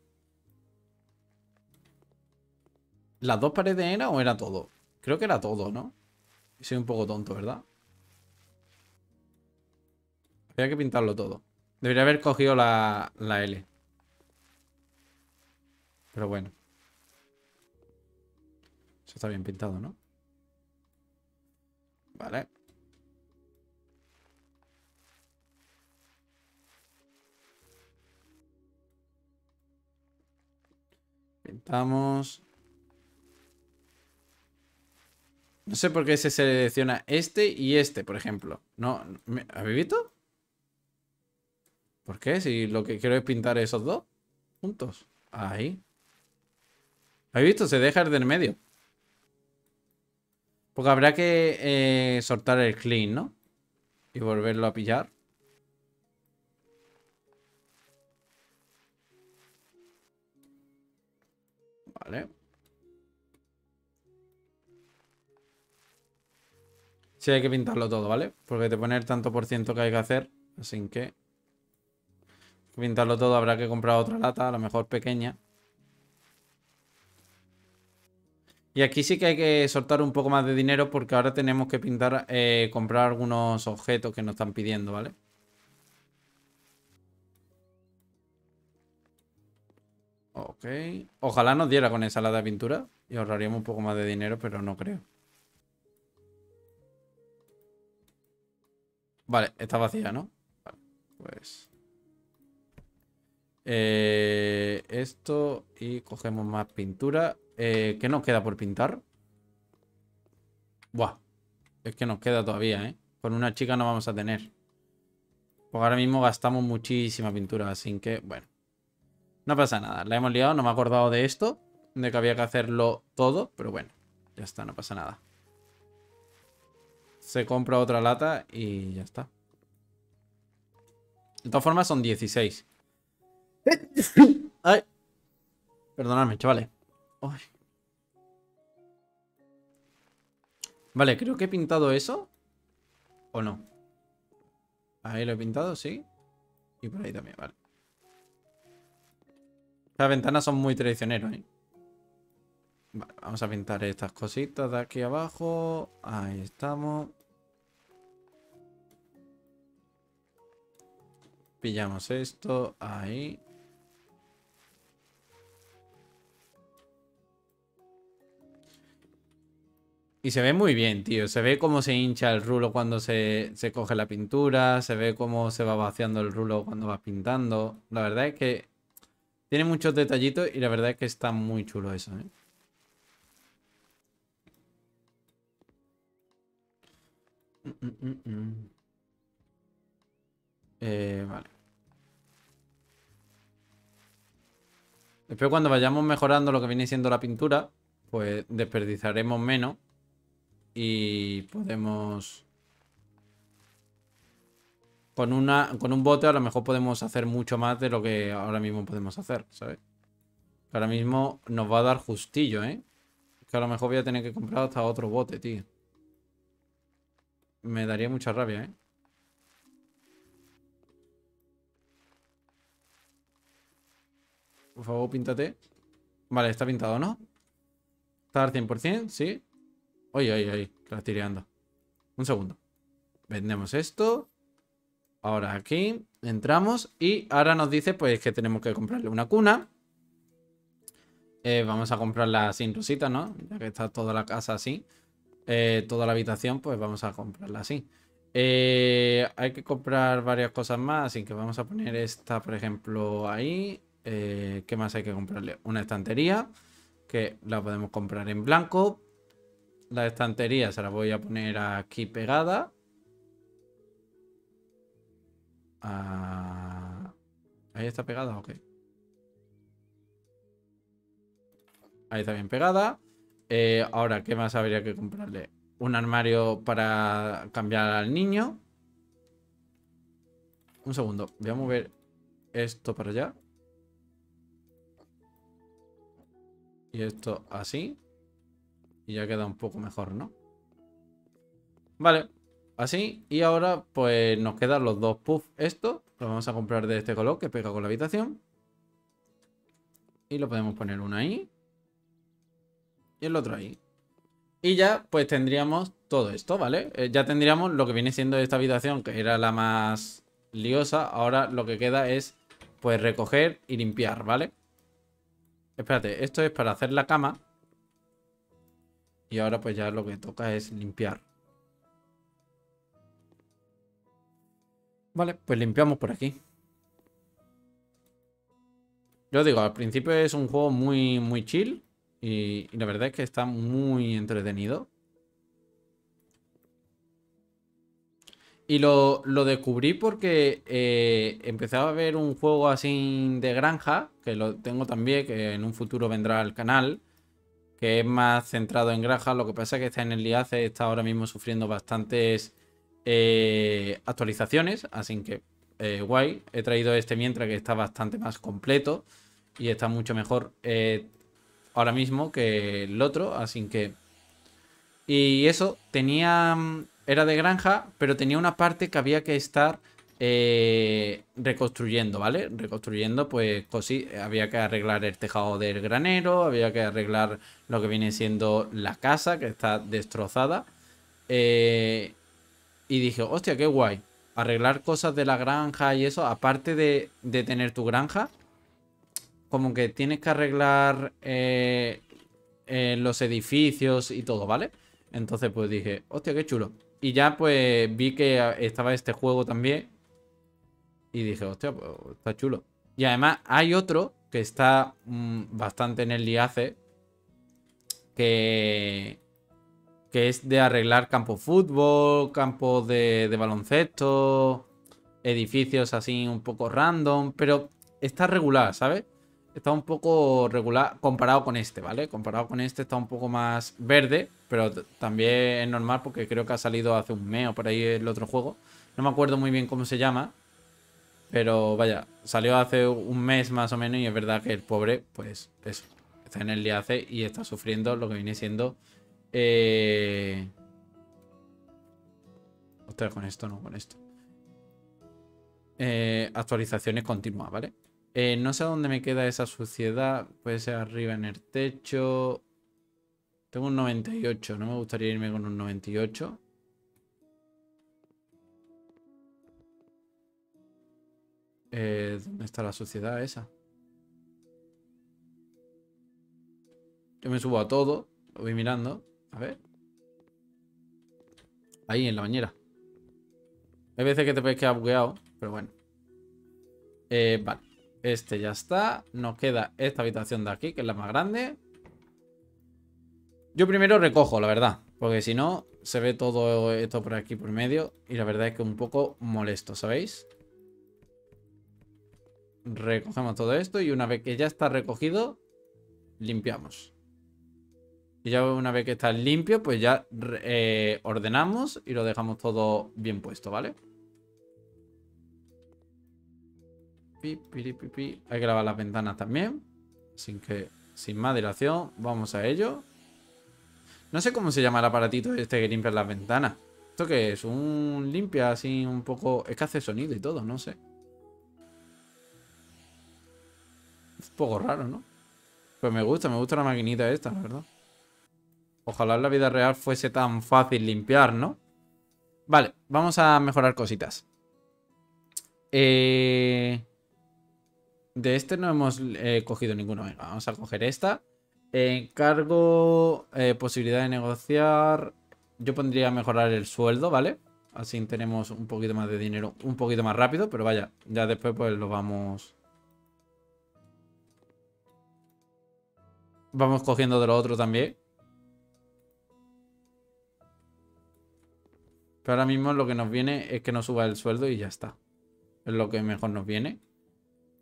¿Las dos paredes era o era todo? Creo que era todo, ¿no? Soy un poco tonto, ¿verdad? Había que pintarlo todo. Debería haber cogido la L. Pero bueno. Eso está bien pintado, ¿no? Vale. Pintamos. No sé por qué se selecciona este y este, por ejemplo. No, ¿habéis visto? ¿Por qué? Si lo que quiero es pintar esos dos juntos. Ahí. ¿Habéis visto? Se deja el del medio. Porque habrá que soltar el clean, ¿no? Y volverlo a pillar. Vale. Sí, hay que pintarlo todo, ¿vale? Porque te pone el tanto por ciento que hay que hacer. Así que pintarlo todo, habrá que comprar otra lata, a lo mejor pequeña. Y aquí sí que hay que soltar un poco más de dinero porque ahora tenemos que pintar, comprar algunos objetos que nos están pidiendo, ¿vale? Ok. Ojalá nos diera con esa lata de pintura y ahorraríamos un poco más de dinero, pero no creo. Vale, está vacía, ¿no? Vale, pues... esto y cogemos más pintura. ¿Qué nos queda por pintar? Buah, es que nos queda todavía, ¿eh? Con una chica no vamos a tener, porque ahora mismo gastamos muchísima pintura, así que, bueno, no pasa nada, la hemos liado, no me he acordado de esto, de que había que hacerlo todo, pero bueno, ya está, no pasa nada. Se compra otra lata y ya está. De todas formas son 16. Ay. Perdonadme, chavales. Ay. Vale, creo que he pintado eso. ¿O no? Ahí lo he pintado, sí. Y por ahí también, vale. Las ventanas son muy tradicioneros, ¿eh? Vale, vamos a pintar estas cositas de aquí abajo. Ahí estamos. Pillamos esto, ahí. Y se ve muy bien, tío. Se ve cómo se hincha el rulo cuando se coge la pintura. Se ve cómo se va vaciando el rulo cuando vas pintando. La verdad es que tiene muchos detallitos y la verdad es que está muy chulo eso, ¿eh? Vale. Después cuando vayamos mejorando lo que viene siendo la pintura, pues desperdiciaremos menos y podemos... Con un bote a lo mejor podemos hacer mucho más de lo que ahora mismo podemos hacer, ¿sabes? Que ahora mismo nos va a dar justillo, ¿eh? Que a lo mejor voy a tener que comprar hasta otro bote, tío. Me daría mucha rabia, ¿eh? Por favor, píntate. Vale, está pintado, ¿no? Está al 100%, sí. Oye, oye, oye, que la estoy liando. Un segundo. Vendemos esto. Ahora aquí. Entramos. Y ahora nos dice pues que tenemos que comprarle una cuna. Vamos a comprarla sin rositas, ¿no? Ya que está toda la casa así. Toda la habitación, pues vamos a comprarla así. Hay que comprar varias cosas más, así que vamos a poner esta, por ejemplo, ahí. ¿Qué más hay que comprarle? Una estantería, que la podemos comprar en blanco. La estantería se la voy a poner aquí pegada. Ah, ¿ahí está pegada o qué? Ahí está bien pegada. Ahora, ¿qué más habría que comprarle? Un armario para cambiar al niño. Un segundo, voy a mover esto para allá. Y esto así. Y ya queda un poco mejor, ¿no? Vale, así. Y ahora pues nos quedan los dos puffs. Esto lo vamos a comprar de este color que pega con la habitación. Y lo podemos poner uno ahí. Y el otro ahí. Y ya pues tendríamos todo esto, ¿vale? Ya tendríamos lo que viene siendo esta habitación, que era la más liosa. Ahora lo que queda es pues recoger y limpiar, ¿vale? Espérate, esto es para hacer la cama. Y ahora pues ya lo que toca es limpiar. Vale, pues limpiamos por aquí. Yo digo, al principio es un juego muy, muy chill. Y la verdad es que está muy entretenido. Y lo descubrí porque empezaba a ver un juego así de granja, que lo tengo también, que en un futuro vendrá al canal, que es más centrado en granja. Lo que pasa es que está en el IACE, está ahora mismo sufriendo bastantes actualizaciones, así que guay. He traído este mientras que está bastante más completo y está mucho mejor ahora mismo que el otro, así que... Y eso, tenía... Era de granja, pero tenía una parte que había que estar reconstruyendo, ¿vale? Reconstruyendo, pues había que arreglar el tejado del granero, había que arreglar lo que viene siendo la casa, que está destrozada. Y dije, hostia, qué guay. Arreglar cosas de la granja y eso, aparte de tener tu granja, como que tienes que arreglar los edificios y todo, ¿vale? Entonces pues dije, hostia, qué chulo. Y ya pues vi que estaba este juego también y dije, hostia, pues está chulo. Y además hay otro que está bastante en el liace, que es de arreglar campos de fútbol, campos de baloncesto, edificios así un poco random, pero está regular, ¿sabes? Está un poco regular comparado con este, ¿vale? Comparado con este está un poco más verde, pero también es normal porque creo que ha salido hace un mes o por ahí el otro juego. No me acuerdo muy bien cómo se llama, pero vaya, salió hace un mes más o menos y es verdad que el pobre, pues eso, está en el liace y está sufriendo lo que viene siendo... Ostras, con esto no, con esto. Actualizaciones continuas, ¿vale? No sé dónde me queda esa suciedad. Puede ser arriba en el techo. Tengo un 98. No me gustaría irme con un 98. ¿Dónde está la suciedad esa? Yo me subo a todo. Lo voy mirando. A ver. Ahí, en la bañera. Hay veces que te puedes quedar bugueado, pero bueno. Vale. Este ya está. Nos queda esta habitación de aquí, que es la más grande. Yo primero recojo, la verdad. Porque si no, se ve todo esto por aquí por medio. Y la verdad es que un poco molesto, ¿sabéis? Recogemos todo esto. Y una vez que ya está recogido, limpiamos. Y ya una vez que está limpio, pues ya ordenamos y lo dejamos todo bien puesto, ¿vale? Pi, pi, pi, pi. Hay que lavar las ventanas también. Sin más dilación, vamos a ello. No sé cómo se llama el aparatito este que limpia las ventanas. ¿Esto qué es? Un limpia así un poco... Es que hace sonido y todo, no sé. Es un poco raro, ¿no? Pues me gusta la maquinita esta, la verdad. Ojalá en la vida real fuese tan fácil limpiar, ¿no? Vale, vamos a mejorar cositas. De este no hemos cogido ninguno. Venga, vamos a coger esta. Encargo, posibilidad de negociar. Yo pondría mejorar el sueldo, ¿vale? Así tenemos un poquito más de dinero, un poquito más rápido, pero vaya, ya después pues lo vamos... Vamos cogiendo de lo otro también. Pero ahora mismo lo que nos viene es que nos suba el sueldo y ya está. Es lo que mejor nos viene.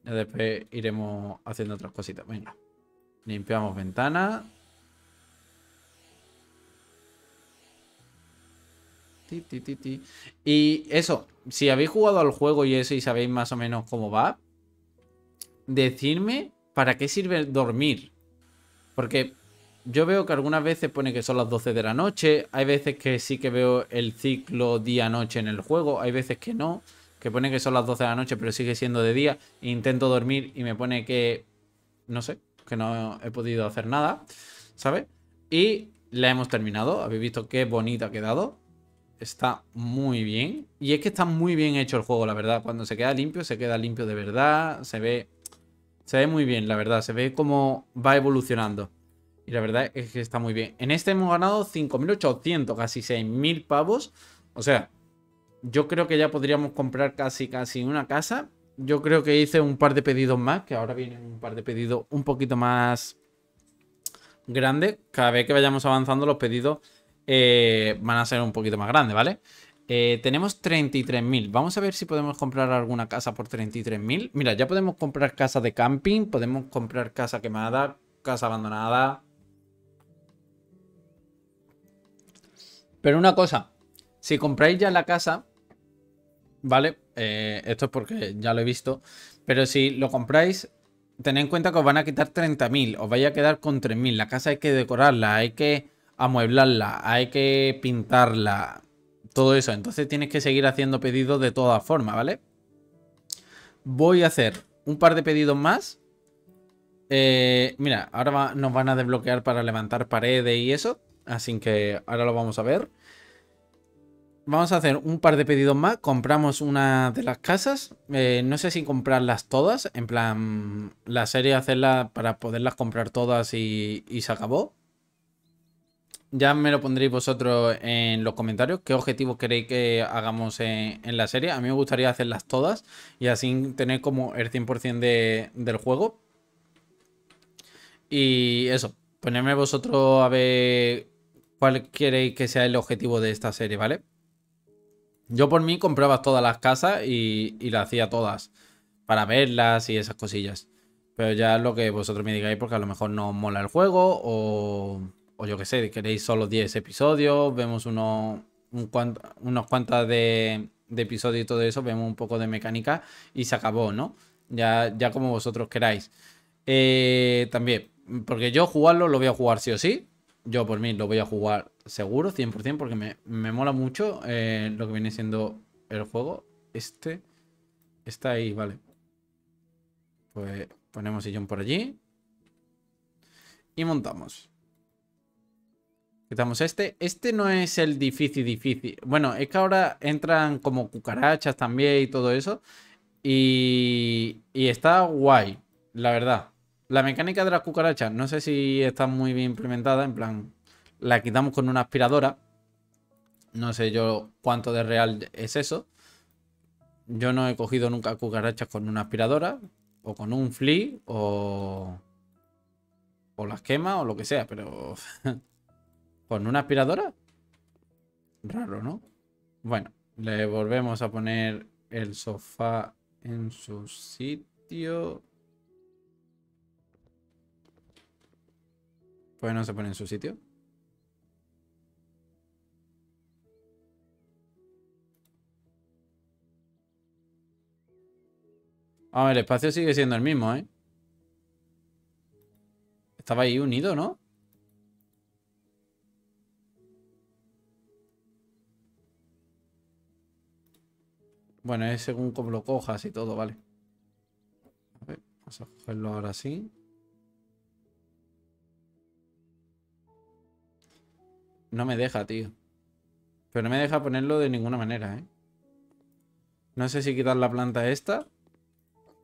Y después iremos haciendo otras cositas. Venga. Limpiamos ventanas. Y eso. Si habéis jugado al juego y eso y sabéis más o menos cómo va, decidme para qué sirve dormir. Porque... Yo veo que algunas veces pone que son las 12 de la noche. Hay veces que sí que veo el ciclo día-noche en el juego. Hay veces que no. Que pone que son las 12 de la noche, pero sigue siendo de día. Intento dormir y me pone que... No sé, que no he podido hacer nada, ¿sabes? Y la hemos terminado. Habéis visto qué bonita ha quedado. Está muy bien. Y es que está muy bien hecho el juego, la verdad. Cuando se queda limpio de verdad. Se ve muy bien, la verdad. Se ve cómo va evolucionando. Y la verdad es que está muy bien. En este hemos ganado 5.800, casi 6.000 pavos. O sea, yo creo que ya podríamos comprar casi una casa. Yo creo que hice un par de pedidos más, que ahora vienen un par de pedidos un poquito más grandes. Cada vez que vayamos avanzando los pedidos van a ser un poquito más grandes, ¿vale? Tenemos 33.000. Vamos a ver si podemos comprar alguna casa por 33.000. Mira, ya podemos comprar casa de camping, podemos comprar casa quemada, casa abandonada... Pero una cosa, si compráis ya la casa, ¿vale? Esto es porque ya lo he visto, pero si lo compráis, tened en cuenta que os van a quitar 30.000, os vais a quedar con 3.000. La casa hay que decorarla, hay que amueblarla, hay que pintarla. todo eso. Entonces tienes que seguir haciendo pedidos de todas formas, ¿vale? Voy a hacer un par de pedidos más. Mira, ahora nos van a desbloquear para levantar paredes y eso. Así que ahora lo vamos a ver. Vamos a hacer un par de pedidos más. Compramos una de las casas. No sé si comprarlas todas. En plan, la serie hacerla para poderlas comprar todas y se acabó. Ya me lo pondréis vosotros en los comentarios. ¿Qué objetivos queréis que hagamos en la serie? A mí me gustaría hacerlas todas y así tener como el 100% del juego. Y eso, ponedme vosotros a ver cuál queréis que sea el objetivo de esta serie, ¿vale? Yo por mí compraba todas las casas y las hacía todas para verlas y esas cosillas. Pero ya es lo que vosotros me digáis, porque a lo mejor no os mola el juego o yo qué sé, queréis solo 10 episodios, vemos unos cuantas de episodios y todo eso, vemos un poco de mecánica y se acabó, ¿no? Ya como vosotros queráis. También, porque yo jugarlo lo voy a jugar sí o sí. Yo por mí lo voy a jugar seguro, 100%, porque me mola mucho lo que viene siendo el juego. Este está ahí, vale. Pues ponemos sillón por allí. Y montamos. Quitamos este. Este no es el difícil. Bueno, es que ahora entran como cucarachas también y todo eso. Y está guay, la verdad. La mecánica de las cucarachas, no sé si está muy bien implementada, en plan, la quitamos con una aspiradora. No sé yo cuánto de real es eso. Yo no he cogido nunca cucarachas con una aspiradora, o con un flea, o las quema, o lo que sea, pero ¿con una aspiradora? Raro, ¿no? Bueno, le volvemos a poner el sofá en su sitio. Pues no se pone en su sitio. A ver, el espacio sigue siendo el mismo, ¿eh? Estaba ahí unido, ¿no? Bueno, es según como lo cojas y todo, vale. A ver, vamos a cogerlo ahora sí. No me deja, tío. Pero no me deja ponerlo de ninguna manera, ¿eh? No sé si quitar la planta esta.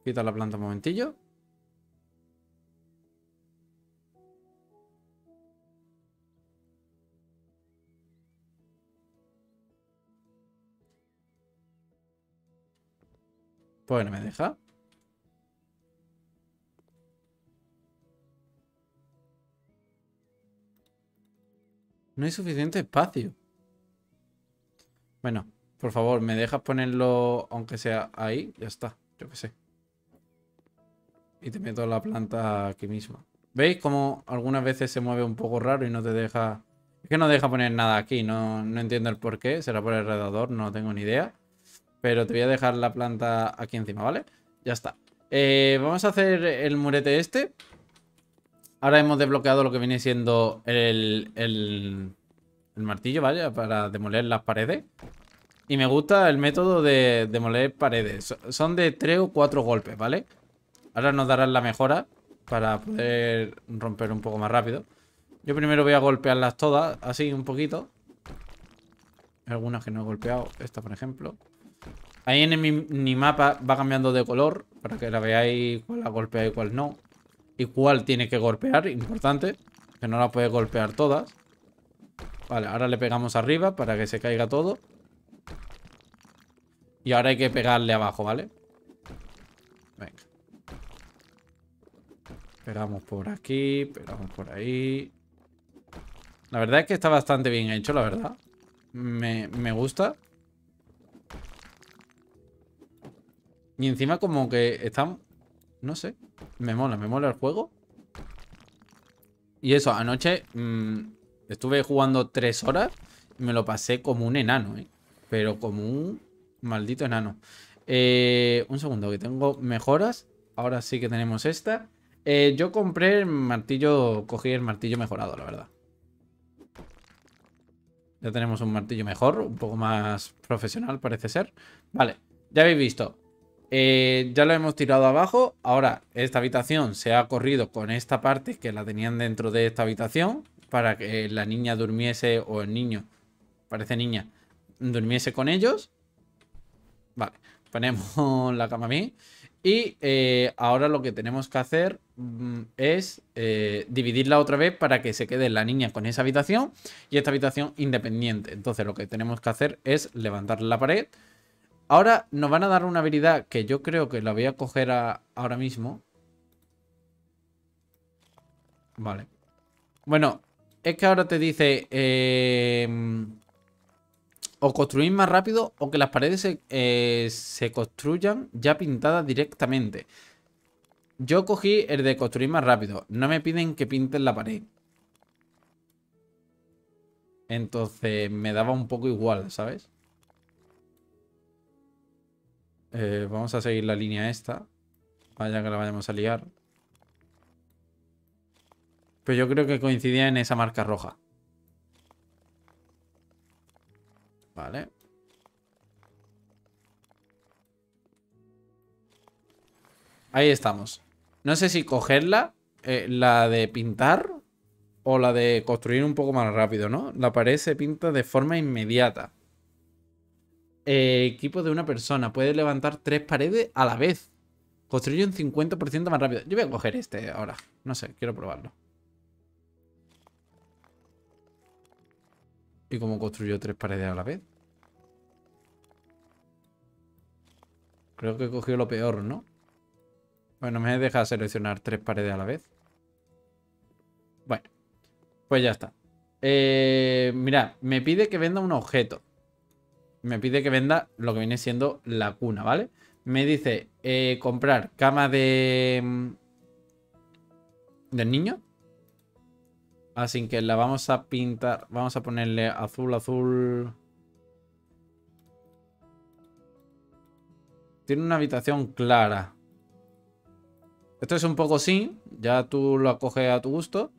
Quitar la planta un momentillo. Pues no me deja. No hay suficiente espacio. Bueno, por favor, ¿me dejas ponerlo aunque sea ahí? Ya está, yo qué sé. Y te meto la planta aquí mismo. ¿Veis cómo algunas veces se mueve un poco raro y no te deja? Es que no deja poner nada aquí, no entiendo el por qué. Será por el radiador, no tengo ni idea. Pero te voy a dejar la planta aquí encima, ¿vale? Ya está. Vamos a hacer el murete este. Ahora hemos desbloqueado lo que viene siendo el martillo, ¿vale? Para demoler las paredes. Y me gusta el método de demoler paredes. Son de 3 o 4 golpes, ¿vale? Ahora nos darán la mejora para poder romper un poco más rápido. Yo primero voy a golpearlas todas, así un poquito. Hay algunas que no he golpeado, esta por ejemplo. Ahí en mi mapa va cambiando de color para que la veáis cuál la golpea y cuál no. Y cuál tiene que golpear, importante. Que no la puede golpear todas. Vale, ahora le pegamos arriba para que se caiga todo. Y ahora hay que pegarle abajo, ¿vale? Venga. Pegamos por aquí, pegamos por ahí. La verdad es que está bastante bien hecho, la verdad. Me gusta. Y encima como que están... No sé, me mola el juego. Y eso, anoche estuve jugando 3 horas y me lo pasé como un enano, ¿eh? Pero como un maldito enano. Un segundo, que tengo mejoras. Ahora sí que tenemos esta. Yo compré el martillo, cogí el martillo mejorado, la verdad. Ya tenemos un martillo mejor, un poco más profesional parece ser. Vale, ya habéis visto. Ya lo hemos tirado abajo. Ahora esta habitación se ha corrido con esta parte que la tenían dentro de esta habitación para que la niña durmiese, o el niño, parece niña, durmiese con ellos. Vale, ponemos la cama bien. Y ahora lo que tenemos que hacer es dividirla otra vez para que se quede la niña con esa habitación y esta habitación independiente. Entonces lo que tenemos que hacer es levantar la pared. Ahora nos van a dar una habilidad que yo creo que la voy a coger ahora mismo. Vale. Bueno, es que ahora te dice o construir más rápido o que las paredes se construyan ya pintadas directamente. Yo cogí el de construir más rápido. No me piden que pinten la pared. Entonces me daba un poco igual, ¿sabes? Vamos a seguir la línea esta. Vaya que la vayamos a liar. Pero yo creo que coincidía en esa marca roja. Vale. Ahí estamos. No sé si cogerla, la de pintar o la de construir un poco más rápido, ¿no? La pared se pinta de forma inmediata. Equipo de una persona. Puede levantar 3 paredes a la vez. Construye un 50% más rápido. Yo voy a coger este ahora. No sé, quiero probarlo. ¿Y cómo construyo 3 paredes a la vez? Creo que he cogido lo peor, ¿no? Bueno, me deja seleccionar 3 paredes a la vez. Bueno, pues ya está. Mirad, me pide que venda un objeto. Me pide que venda lo que viene siendo la cuna, ¿vale? Me dice comprar cama del niño. Así que la vamos a pintar. Vamos a ponerle azul, azul. Tiene una habitación clara. Esto es un poco así. Ya tú lo acoges a tu gusto.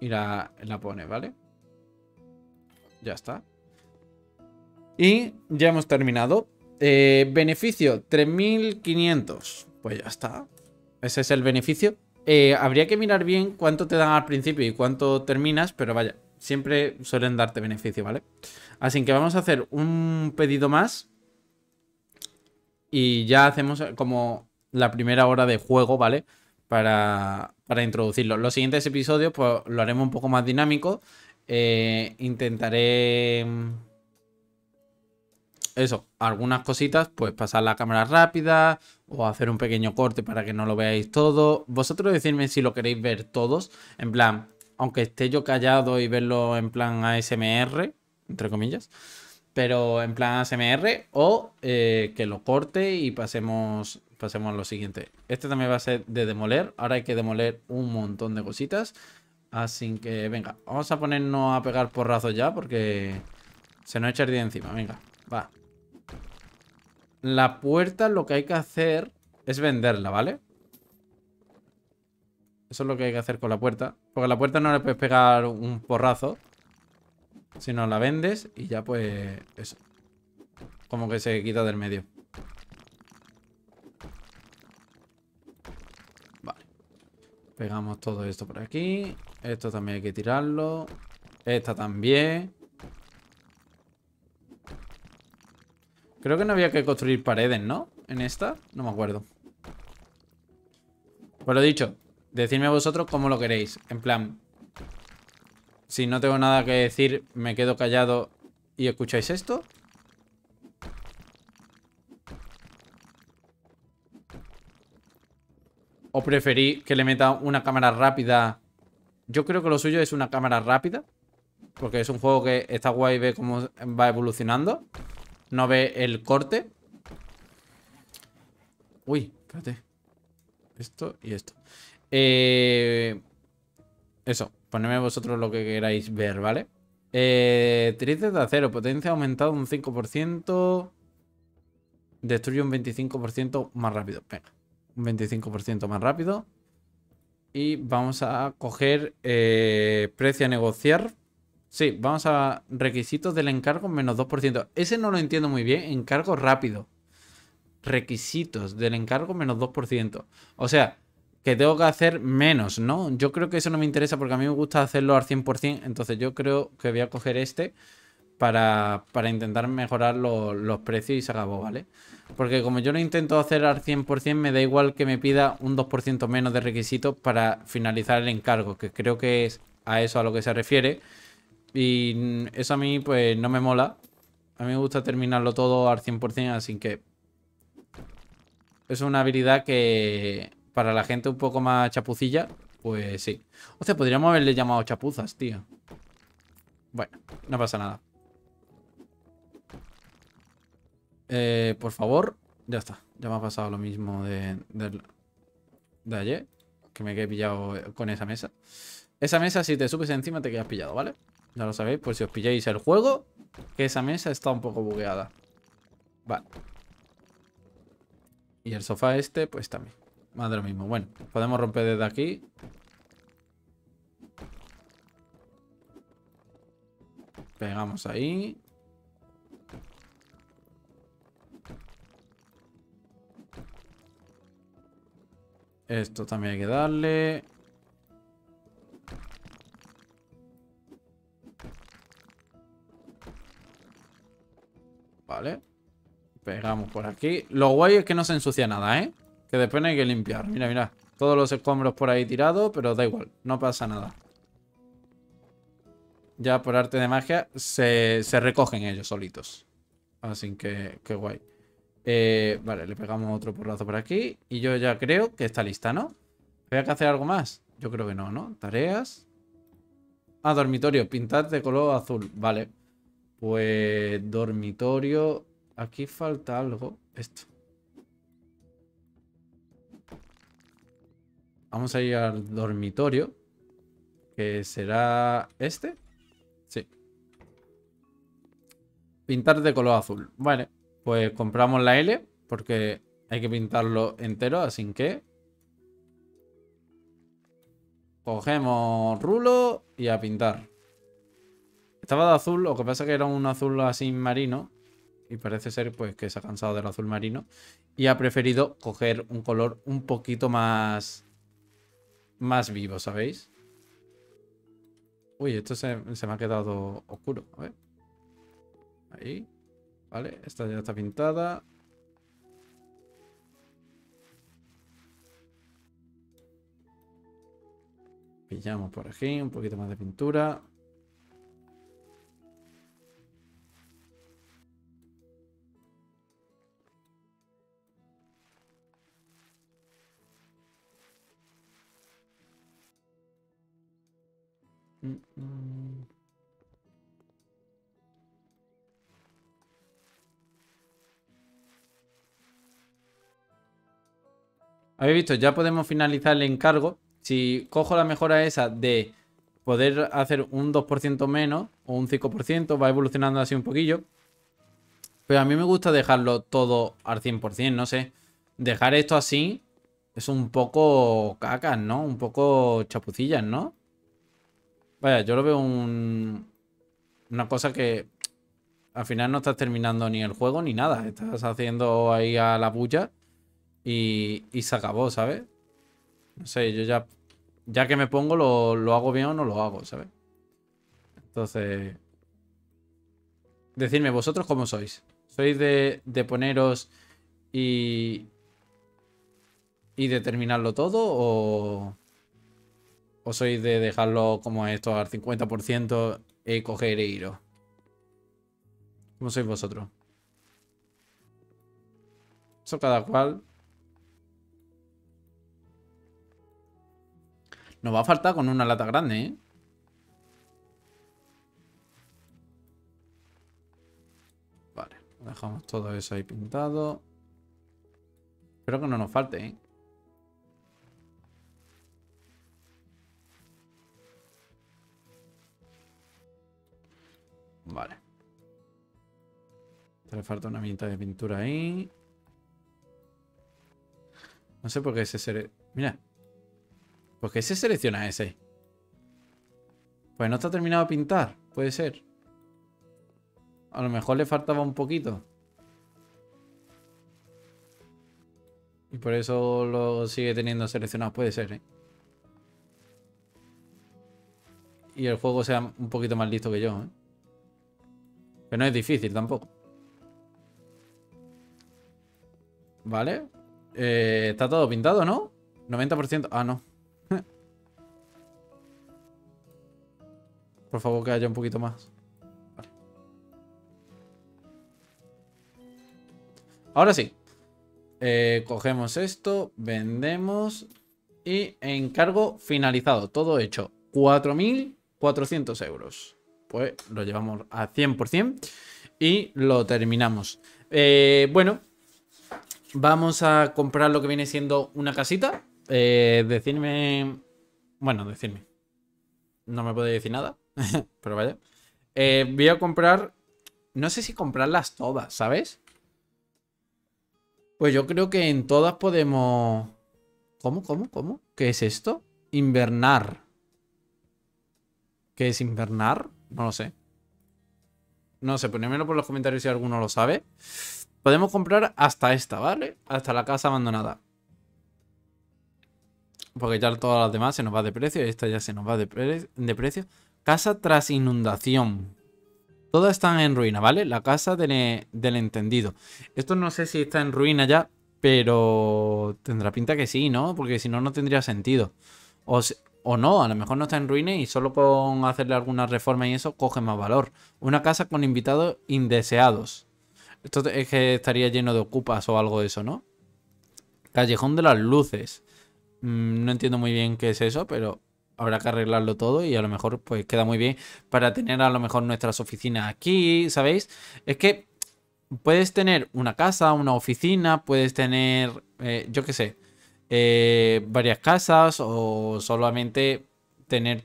Y la pones, ¿vale? Ya está. Y ya hemos terminado. Beneficio, 3.500. Pues ya está. Ese es el beneficio. Habría que mirar bien cuánto te dan al principio y cuánto terminas, pero vaya, siempre suelen darte beneficio, ¿vale? Así que vamos a hacer un pedido más y ya hacemos como la primera hora de juego, ¿vale? Para introducirlo. Los siguientes episodios pues lo haremos un poco más dinámico. Intentaré... Eso, algunas cositas, pues pasar la cámara rápida o hacer un pequeño corte para que no lo veáis todo. Vosotros decidme si lo queréis ver todos, en plan, aunque esté yo callado y verlo en plan ASMR, entre comillas, pero en plan ASMR o que lo corte y pasemos a lo siguiente. Este también va a ser de demoler, ahora hay que demoler un montón de cositas, así que venga, vamos a ponernos a pegar porrazos ya porque se nos echa el día encima, venga, va. La puerta lo que hay que hacer es venderla, ¿vale? Eso es lo que hay que hacer con la puerta. Porque a la puerta no le puedes pegar un porrazo. Si no la vendes y ya pues... Eso. Como que se quita del medio. Vale. Pegamos todo esto por aquí. Esto también hay que tirarlo. Esta también. Creo que no había que construir paredes, ¿no? En esta, no me acuerdo. Pues lo dicho, decidme vosotros cómo lo queréis. En plan, si no tengo nada que decir, me quedo callado y escucháis esto. ¿O preferís que le meta una cámara rápida? Yo creo que lo suyo es una cámara rápida. Porque es un juego que está guay ver cómo va evolucionando. No ve el corte. Uy, espérate. Esto y esto. Eso, ponedme vosotros lo que queráis ver, ¿vale? Tristes de acero, potencia aumentada un 5%. Destruye un 25% más rápido. Venga, un 25% más rápido. Y vamos a coger precio a negociar. Sí, vamos a requisitos del encargo, menos 2%. Ese no lo entiendo muy bien. Encargo rápido. Requisitos del encargo, menos 2%. O sea, que tengo que hacer menos, ¿no? Yo creo que eso no me interesa porque a mí me gusta hacerlo al 100%. Entonces yo creo que voy a coger este para intentar mejorar los precios y se acabó, ¿vale? Porque como yo lo intento hacer al 100%, me da igual que me pida un 2% menos de requisitos para finalizar el encargo, que creo que es a eso a lo que se refiere. Y eso a mí pues no me mola. A mí me gusta terminarlo todo al 100%, así que es una habilidad que para la gente un poco más chapucilla, pues sí. O sea, podríamos haberle llamado chapuzas, tío. Bueno, no pasa nada. Por favor, ya está. Ya me ha pasado lo mismo de ayer, que me quedé pillado con esa mesa. Esa mesa, si te subes encima, te quedas pillado, ¿vale? Ya lo sabéis, por si os pilláis el juego, que esa mesa está un poco bugueada. Vale. Y el sofá este, pues también. Más de lo mismo. Bueno, podemos romper desde aquí. Pegamos ahí. Esto también hay que darle. Vale. Pegamos por aquí. Lo guay es que no se ensucia nada, ¿eh? Que después no hay que limpiar. Mira, mira. Todos los escombros por ahí tirados, pero da igual. No pasa nada. Ya por arte de magia se recogen ellos solitos. Así que, qué guay. Vale, le pegamos otro porrazo por aquí. Y yo ya creo que está lista, ¿no? ¿Había que hacer algo más? Yo creo que no, ¿no? Tareas. Ah, dormitorio. Pintar de color azul. Vale. Pues dormitorio. Aquí falta algo. Esto. Vamos a ir al dormitorio. Que será este. Sí. Pintar de color azul. Vale. Pues compramos la L. Porque hay que pintarlo entero. Así que cogemos rulo y a pintar. Estaba de azul, lo que pasa que era un azul así marino. Y parece ser pues que se ha cansado del azul marino. Y ha preferido coger un color un poquito más vivo, ¿sabéis? Uy, esto se me ha quedado oscuro. A ver. Ahí. Vale, esta ya está pintada. Pillamos por aquí un poquito más de pintura. Habéis visto, ya podemos finalizar el encargo. Si cojo la mejora esa de poder hacer un 2% menos o un 5%, va evolucionando así un poquillo. Pero a mí me gusta dejarlo todo al 100%, no sé. Dejar esto así es un poco cacas, ¿no? Un poco chapucillas, ¿no? Vaya, yo lo veo una cosa que al final no estás terminando ni el juego ni nada. Estás haciendo ahí a la bulla y se acabó, ¿sabes? No sé, yo ya que me pongo lo hago bien o no lo hago, ¿sabes? Entonces, decidme vosotros cómo sois. ¿Sois de poneros y de terminarlo todo o...? ¿O sois de dejarlo como esto al 50% y coger e iros? ¿Cómo sois vosotros? Eso cada cual. Nos va a faltar con una lata grande, ¿eh? Vale, dejamos todo eso ahí pintado. Espero que no nos falte, ¿eh? Vale. Le falta una mitad de pintura ahí. No sé por qué se selecciona. Mira. ¿Por qué se selecciona ese? Pues no está terminado de pintar, puede ser. A lo mejor le faltaba un poquito. Y por eso lo sigue teniendo seleccionado, puede ser, ¿eh? Y el juego sea un poquito más listo que yo, ¿eh? Que no es difícil tampoco. Vale. Está todo pintado, ¿no? 90%. Ah, no. Por favor, que haya un poquito más. Vale. Ahora sí. Cogemos esto, vendemos y encargo finalizado. Todo hecho. 4.400 euros. Pues lo llevamos a 100% y lo terminamos. Bueno, vamos a comprar lo que viene siendo una casita. Decidme. No me puede decir nada, pero vaya. Voy a comprar... No sé si comprarlas todas, ¿sabes? Pues yo creo que en todas podemos... ¿Cómo? ¿Qué es esto? Invernar. ¿Qué es invernar? No lo sé. No sé, ponémelo por los comentarios si alguno lo sabe. Podemos comprar hasta esta, ¿vale? Hasta la casa abandonada. Porque ya todas las demás se nos va de precio. Esta ya se nos va de precio. Casa tras inundación. Todas están en ruina, ¿vale? La casa del entendido. Esto no sé si está en ruina ya, pero tendrá pinta que sí, ¿no? Porque si no, no tendría sentido. O no, a lo mejor no está en ruina y solo con hacerle alguna reforma y eso coge más valor. Una casa con invitados indeseados. Esto es que estaría lleno de ocupas o algo de eso, ¿no? Callejón de las luces. No entiendo muy bien qué es eso, pero habrá que arreglarlo todo y a lo mejor pues queda muy bien para tener a lo mejor nuestras oficinas aquí, ¿sabéis? Es que puedes tener una casa, una oficina, puedes tener, yo qué sé... varias casas o solamente tener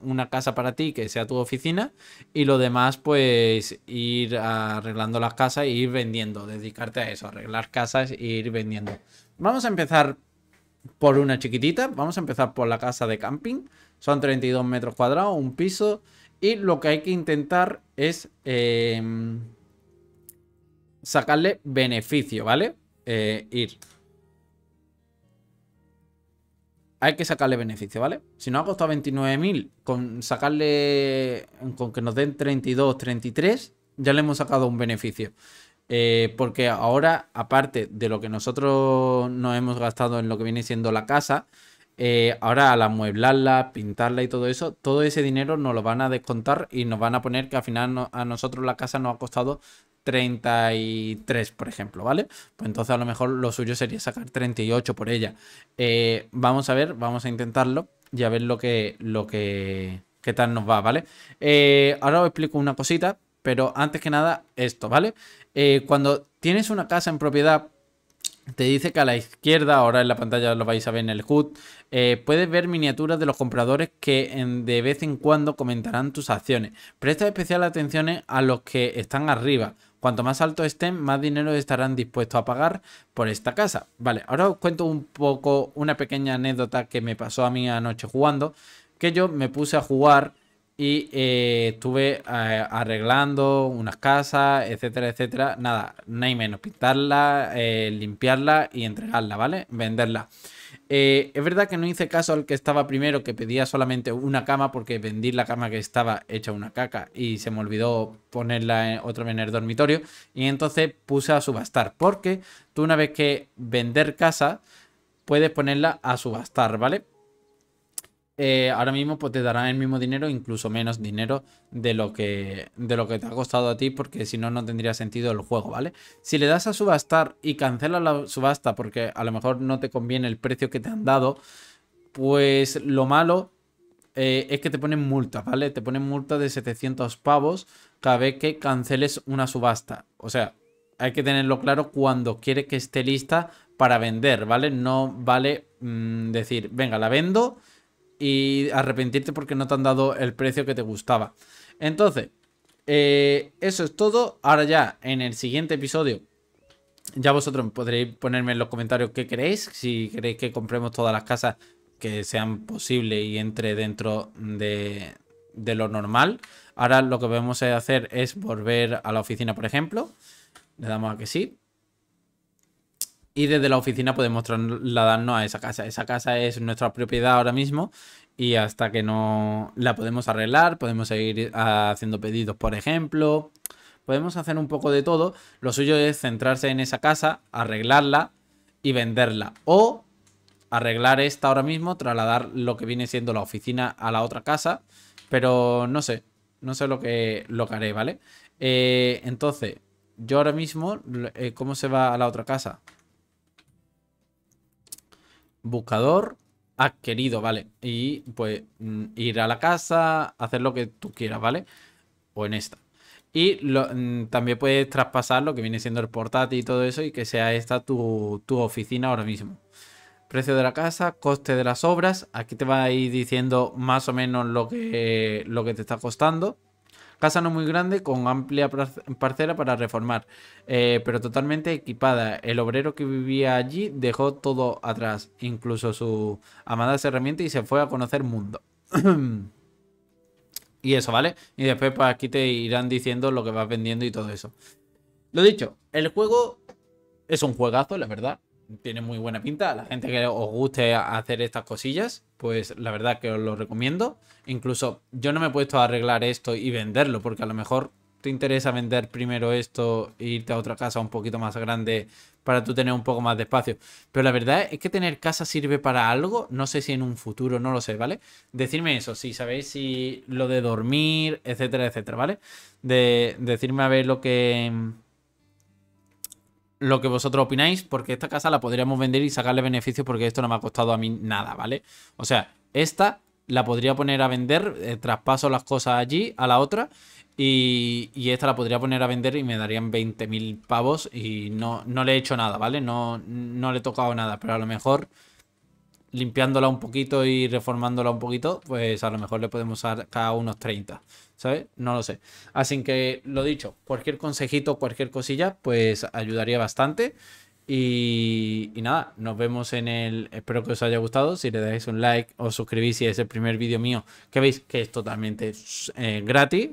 una casa para ti que sea tu oficina y lo demás pues ir arreglando las casas e ir vendiendo, dedicarte a eso, arreglar casas e ir vendiendo. Vamos a empezar por una chiquitita, vamos a empezar por la casa de camping, son 32 metros cuadrados, un piso y lo que hay que intentar es sacarle beneficio, ¿vale? Hay que sacarle beneficio, ¿vale? Si nos ha costado 29.000, con sacarle... Con que nos den 32, 33, ya le hemos sacado un beneficio. Porque ahora, aparte de lo que nosotros nos hemos gastado en lo que viene siendo la casa, ahora al amueblarla, pintarla y todo ese dinero nos lo van a descontar y nos van a poner que al final a nosotros la casa nos ha costado 33, por ejemplo, ¿vale? Pues entonces a lo mejor lo suyo sería sacar 38 por ella. Vamos a ver, vamos a intentarlo y a ver qué tal nos va, ¿vale? Ahora os explico una cosita, pero antes que nada esto, ¿vale? Cuando tienes una casa en propiedad, te dice que a la izquierda, ahora en la pantalla lo vais a ver en el HUD, puedes ver miniaturas de los compradores que de vez en cuando comentarán tus acciones. Presta especial atención a los que están arriba. Cuanto más altos estén, más dinero estarán dispuestos a pagar por esta casa. Vale, ahora os cuento un poco una pequeña anécdota que me pasó a mí anoche jugando, que yo me puse a jugar y estuve arreglando unas casas, etcétera, etcétera. Nada, nada y menos. Pintarla, limpiarla y entregarla, ¿vale? Venderla. Es verdad que no hice caso al que estaba primero, que pedía solamente una cama, porque vendí la cama que estaba hecha una caca y se me olvidó ponerla en el dormitorio, y entonces puse a subastar, porque tú una vez que vender casa puedes ponerla a subastar, ¿vale? Ahora mismo pues te darán el mismo dinero, incluso menos dinero de lo que te ha costado a ti, porque si no, no tendría sentido el juego, ¿vale? Si le das a subastar y cancelas la subasta porque a lo mejor no te conviene el precio que te han dado, pues lo malo es que te ponen multas, ¿vale? Te ponen multas de 700 pavos cada vez que canceles una subasta. O sea, hay que tenerlo claro cuando quiere que esté lista para vender, ¿vale? No vale decir, venga, la vendo y arrepentirte porque no te han dado el precio que te gustaba. Entonces, eso es todo. Ahora ya, en el siguiente episodio, ya vosotros podréis ponerme en los comentarios qué queréis. Si queréis que compremos todas las casas que sean posible y entre dentro de lo normal. Ahora lo que vamos a hacer es volver a la oficina, por ejemplo. Le damos a que sí. Y desde la oficina podemos trasladarnos a esa casa. Esa casa es nuestra propiedad ahora mismo. Y hasta que no la podemos arreglar, podemos seguir haciendo pedidos, por ejemplo. Podemos hacer un poco de todo. Lo suyo es centrarse en esa casa, arreglarla y venderla. O arreglar esta ahora mismo, trasladar lo que viene siendo la oficina a la otra casa. Pero no sé. No sé lo que haré, ¿vale? Entonces, yo ahora mismo... ¿cómo se va a la otra casa? Buscador adquirido, ¿vale? Y pues ir a la casa, hacer lo que tú quieras, ¿vale? O en esta. Y también puedes traspasar lo que viene siendo el portátil y todo eso y que sea esta tu oficina ahora mismo. Precio de la casa, coste de las obras. Aquí te va a ir diciendo más o menos lo que te está costando. Casa no muy grande, con amplia parcela para reformar, pero totalmente equipada. El obrero que vivía allí dejó todo atrás, incluso sus amadas herramientas, y se fue a conocer mundo. Y eso, ¿vale? Y después pues, aquí te irán diciendo lo que vas vendiendo y todo eso. Lo dicho, el juego es un juegazo, la verdad. Tiene muy buena pinta. A la gente que os guste hacer estas cosillas, pues la verdad que os lo recomiendo. Incluso yo no me he puesto a arreglar esto y venderlo, porque a lo mejor te interesa vender primero esto e irte a otra casa un poquito más grande para tú tener un poco más de espacio. Pero la verdad es que tener casa sirve para algo. No sé si en un futuro, no lo sé, ¿vale? Decidme eso, si sabéis si lo de dormir, etcétera, etcétera, ¿vale? Decidme a ver lo que vosotros opináis, porque esta casa la podríamos vender y sacarle beneficio, porque esto no me ha costado a mí nada, ¿vale? O sea, esta la podría poner a vender, traspaso las cosas allí a la otra y esta la podría poner a vender y me darían 20.000 pavos y no le he hecho nada, ¿vale? No le he tocado nada, pero a lo mejor limpiándola un poquito y reformándola un poquito, pues a lo mejor le podemos sacar unos 30, ¿sabes? No lo sé. Así que, lo dicho, cualquier consejito, cualquier cosilla, pues ayudaría bastante. Y nada, nos vemos en el... Espero que os haya gustado. Si le dais un like, os suscribís si es el primer vídeo mío, que veis que es totalmente gratis.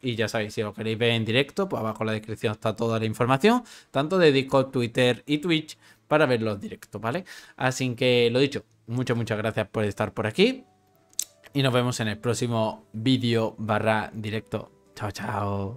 Y ya sabéis, si lo queréis ver en directo, pues abajo en la descripción está toda la información, tanto de Discord, Twitter y Twitch, para verlo en directo, ¿vale? Así que, lo dicho, muchas gracias por estar por aquí. Y nos vemos en el próximo vídeo / directo. Chao, chao.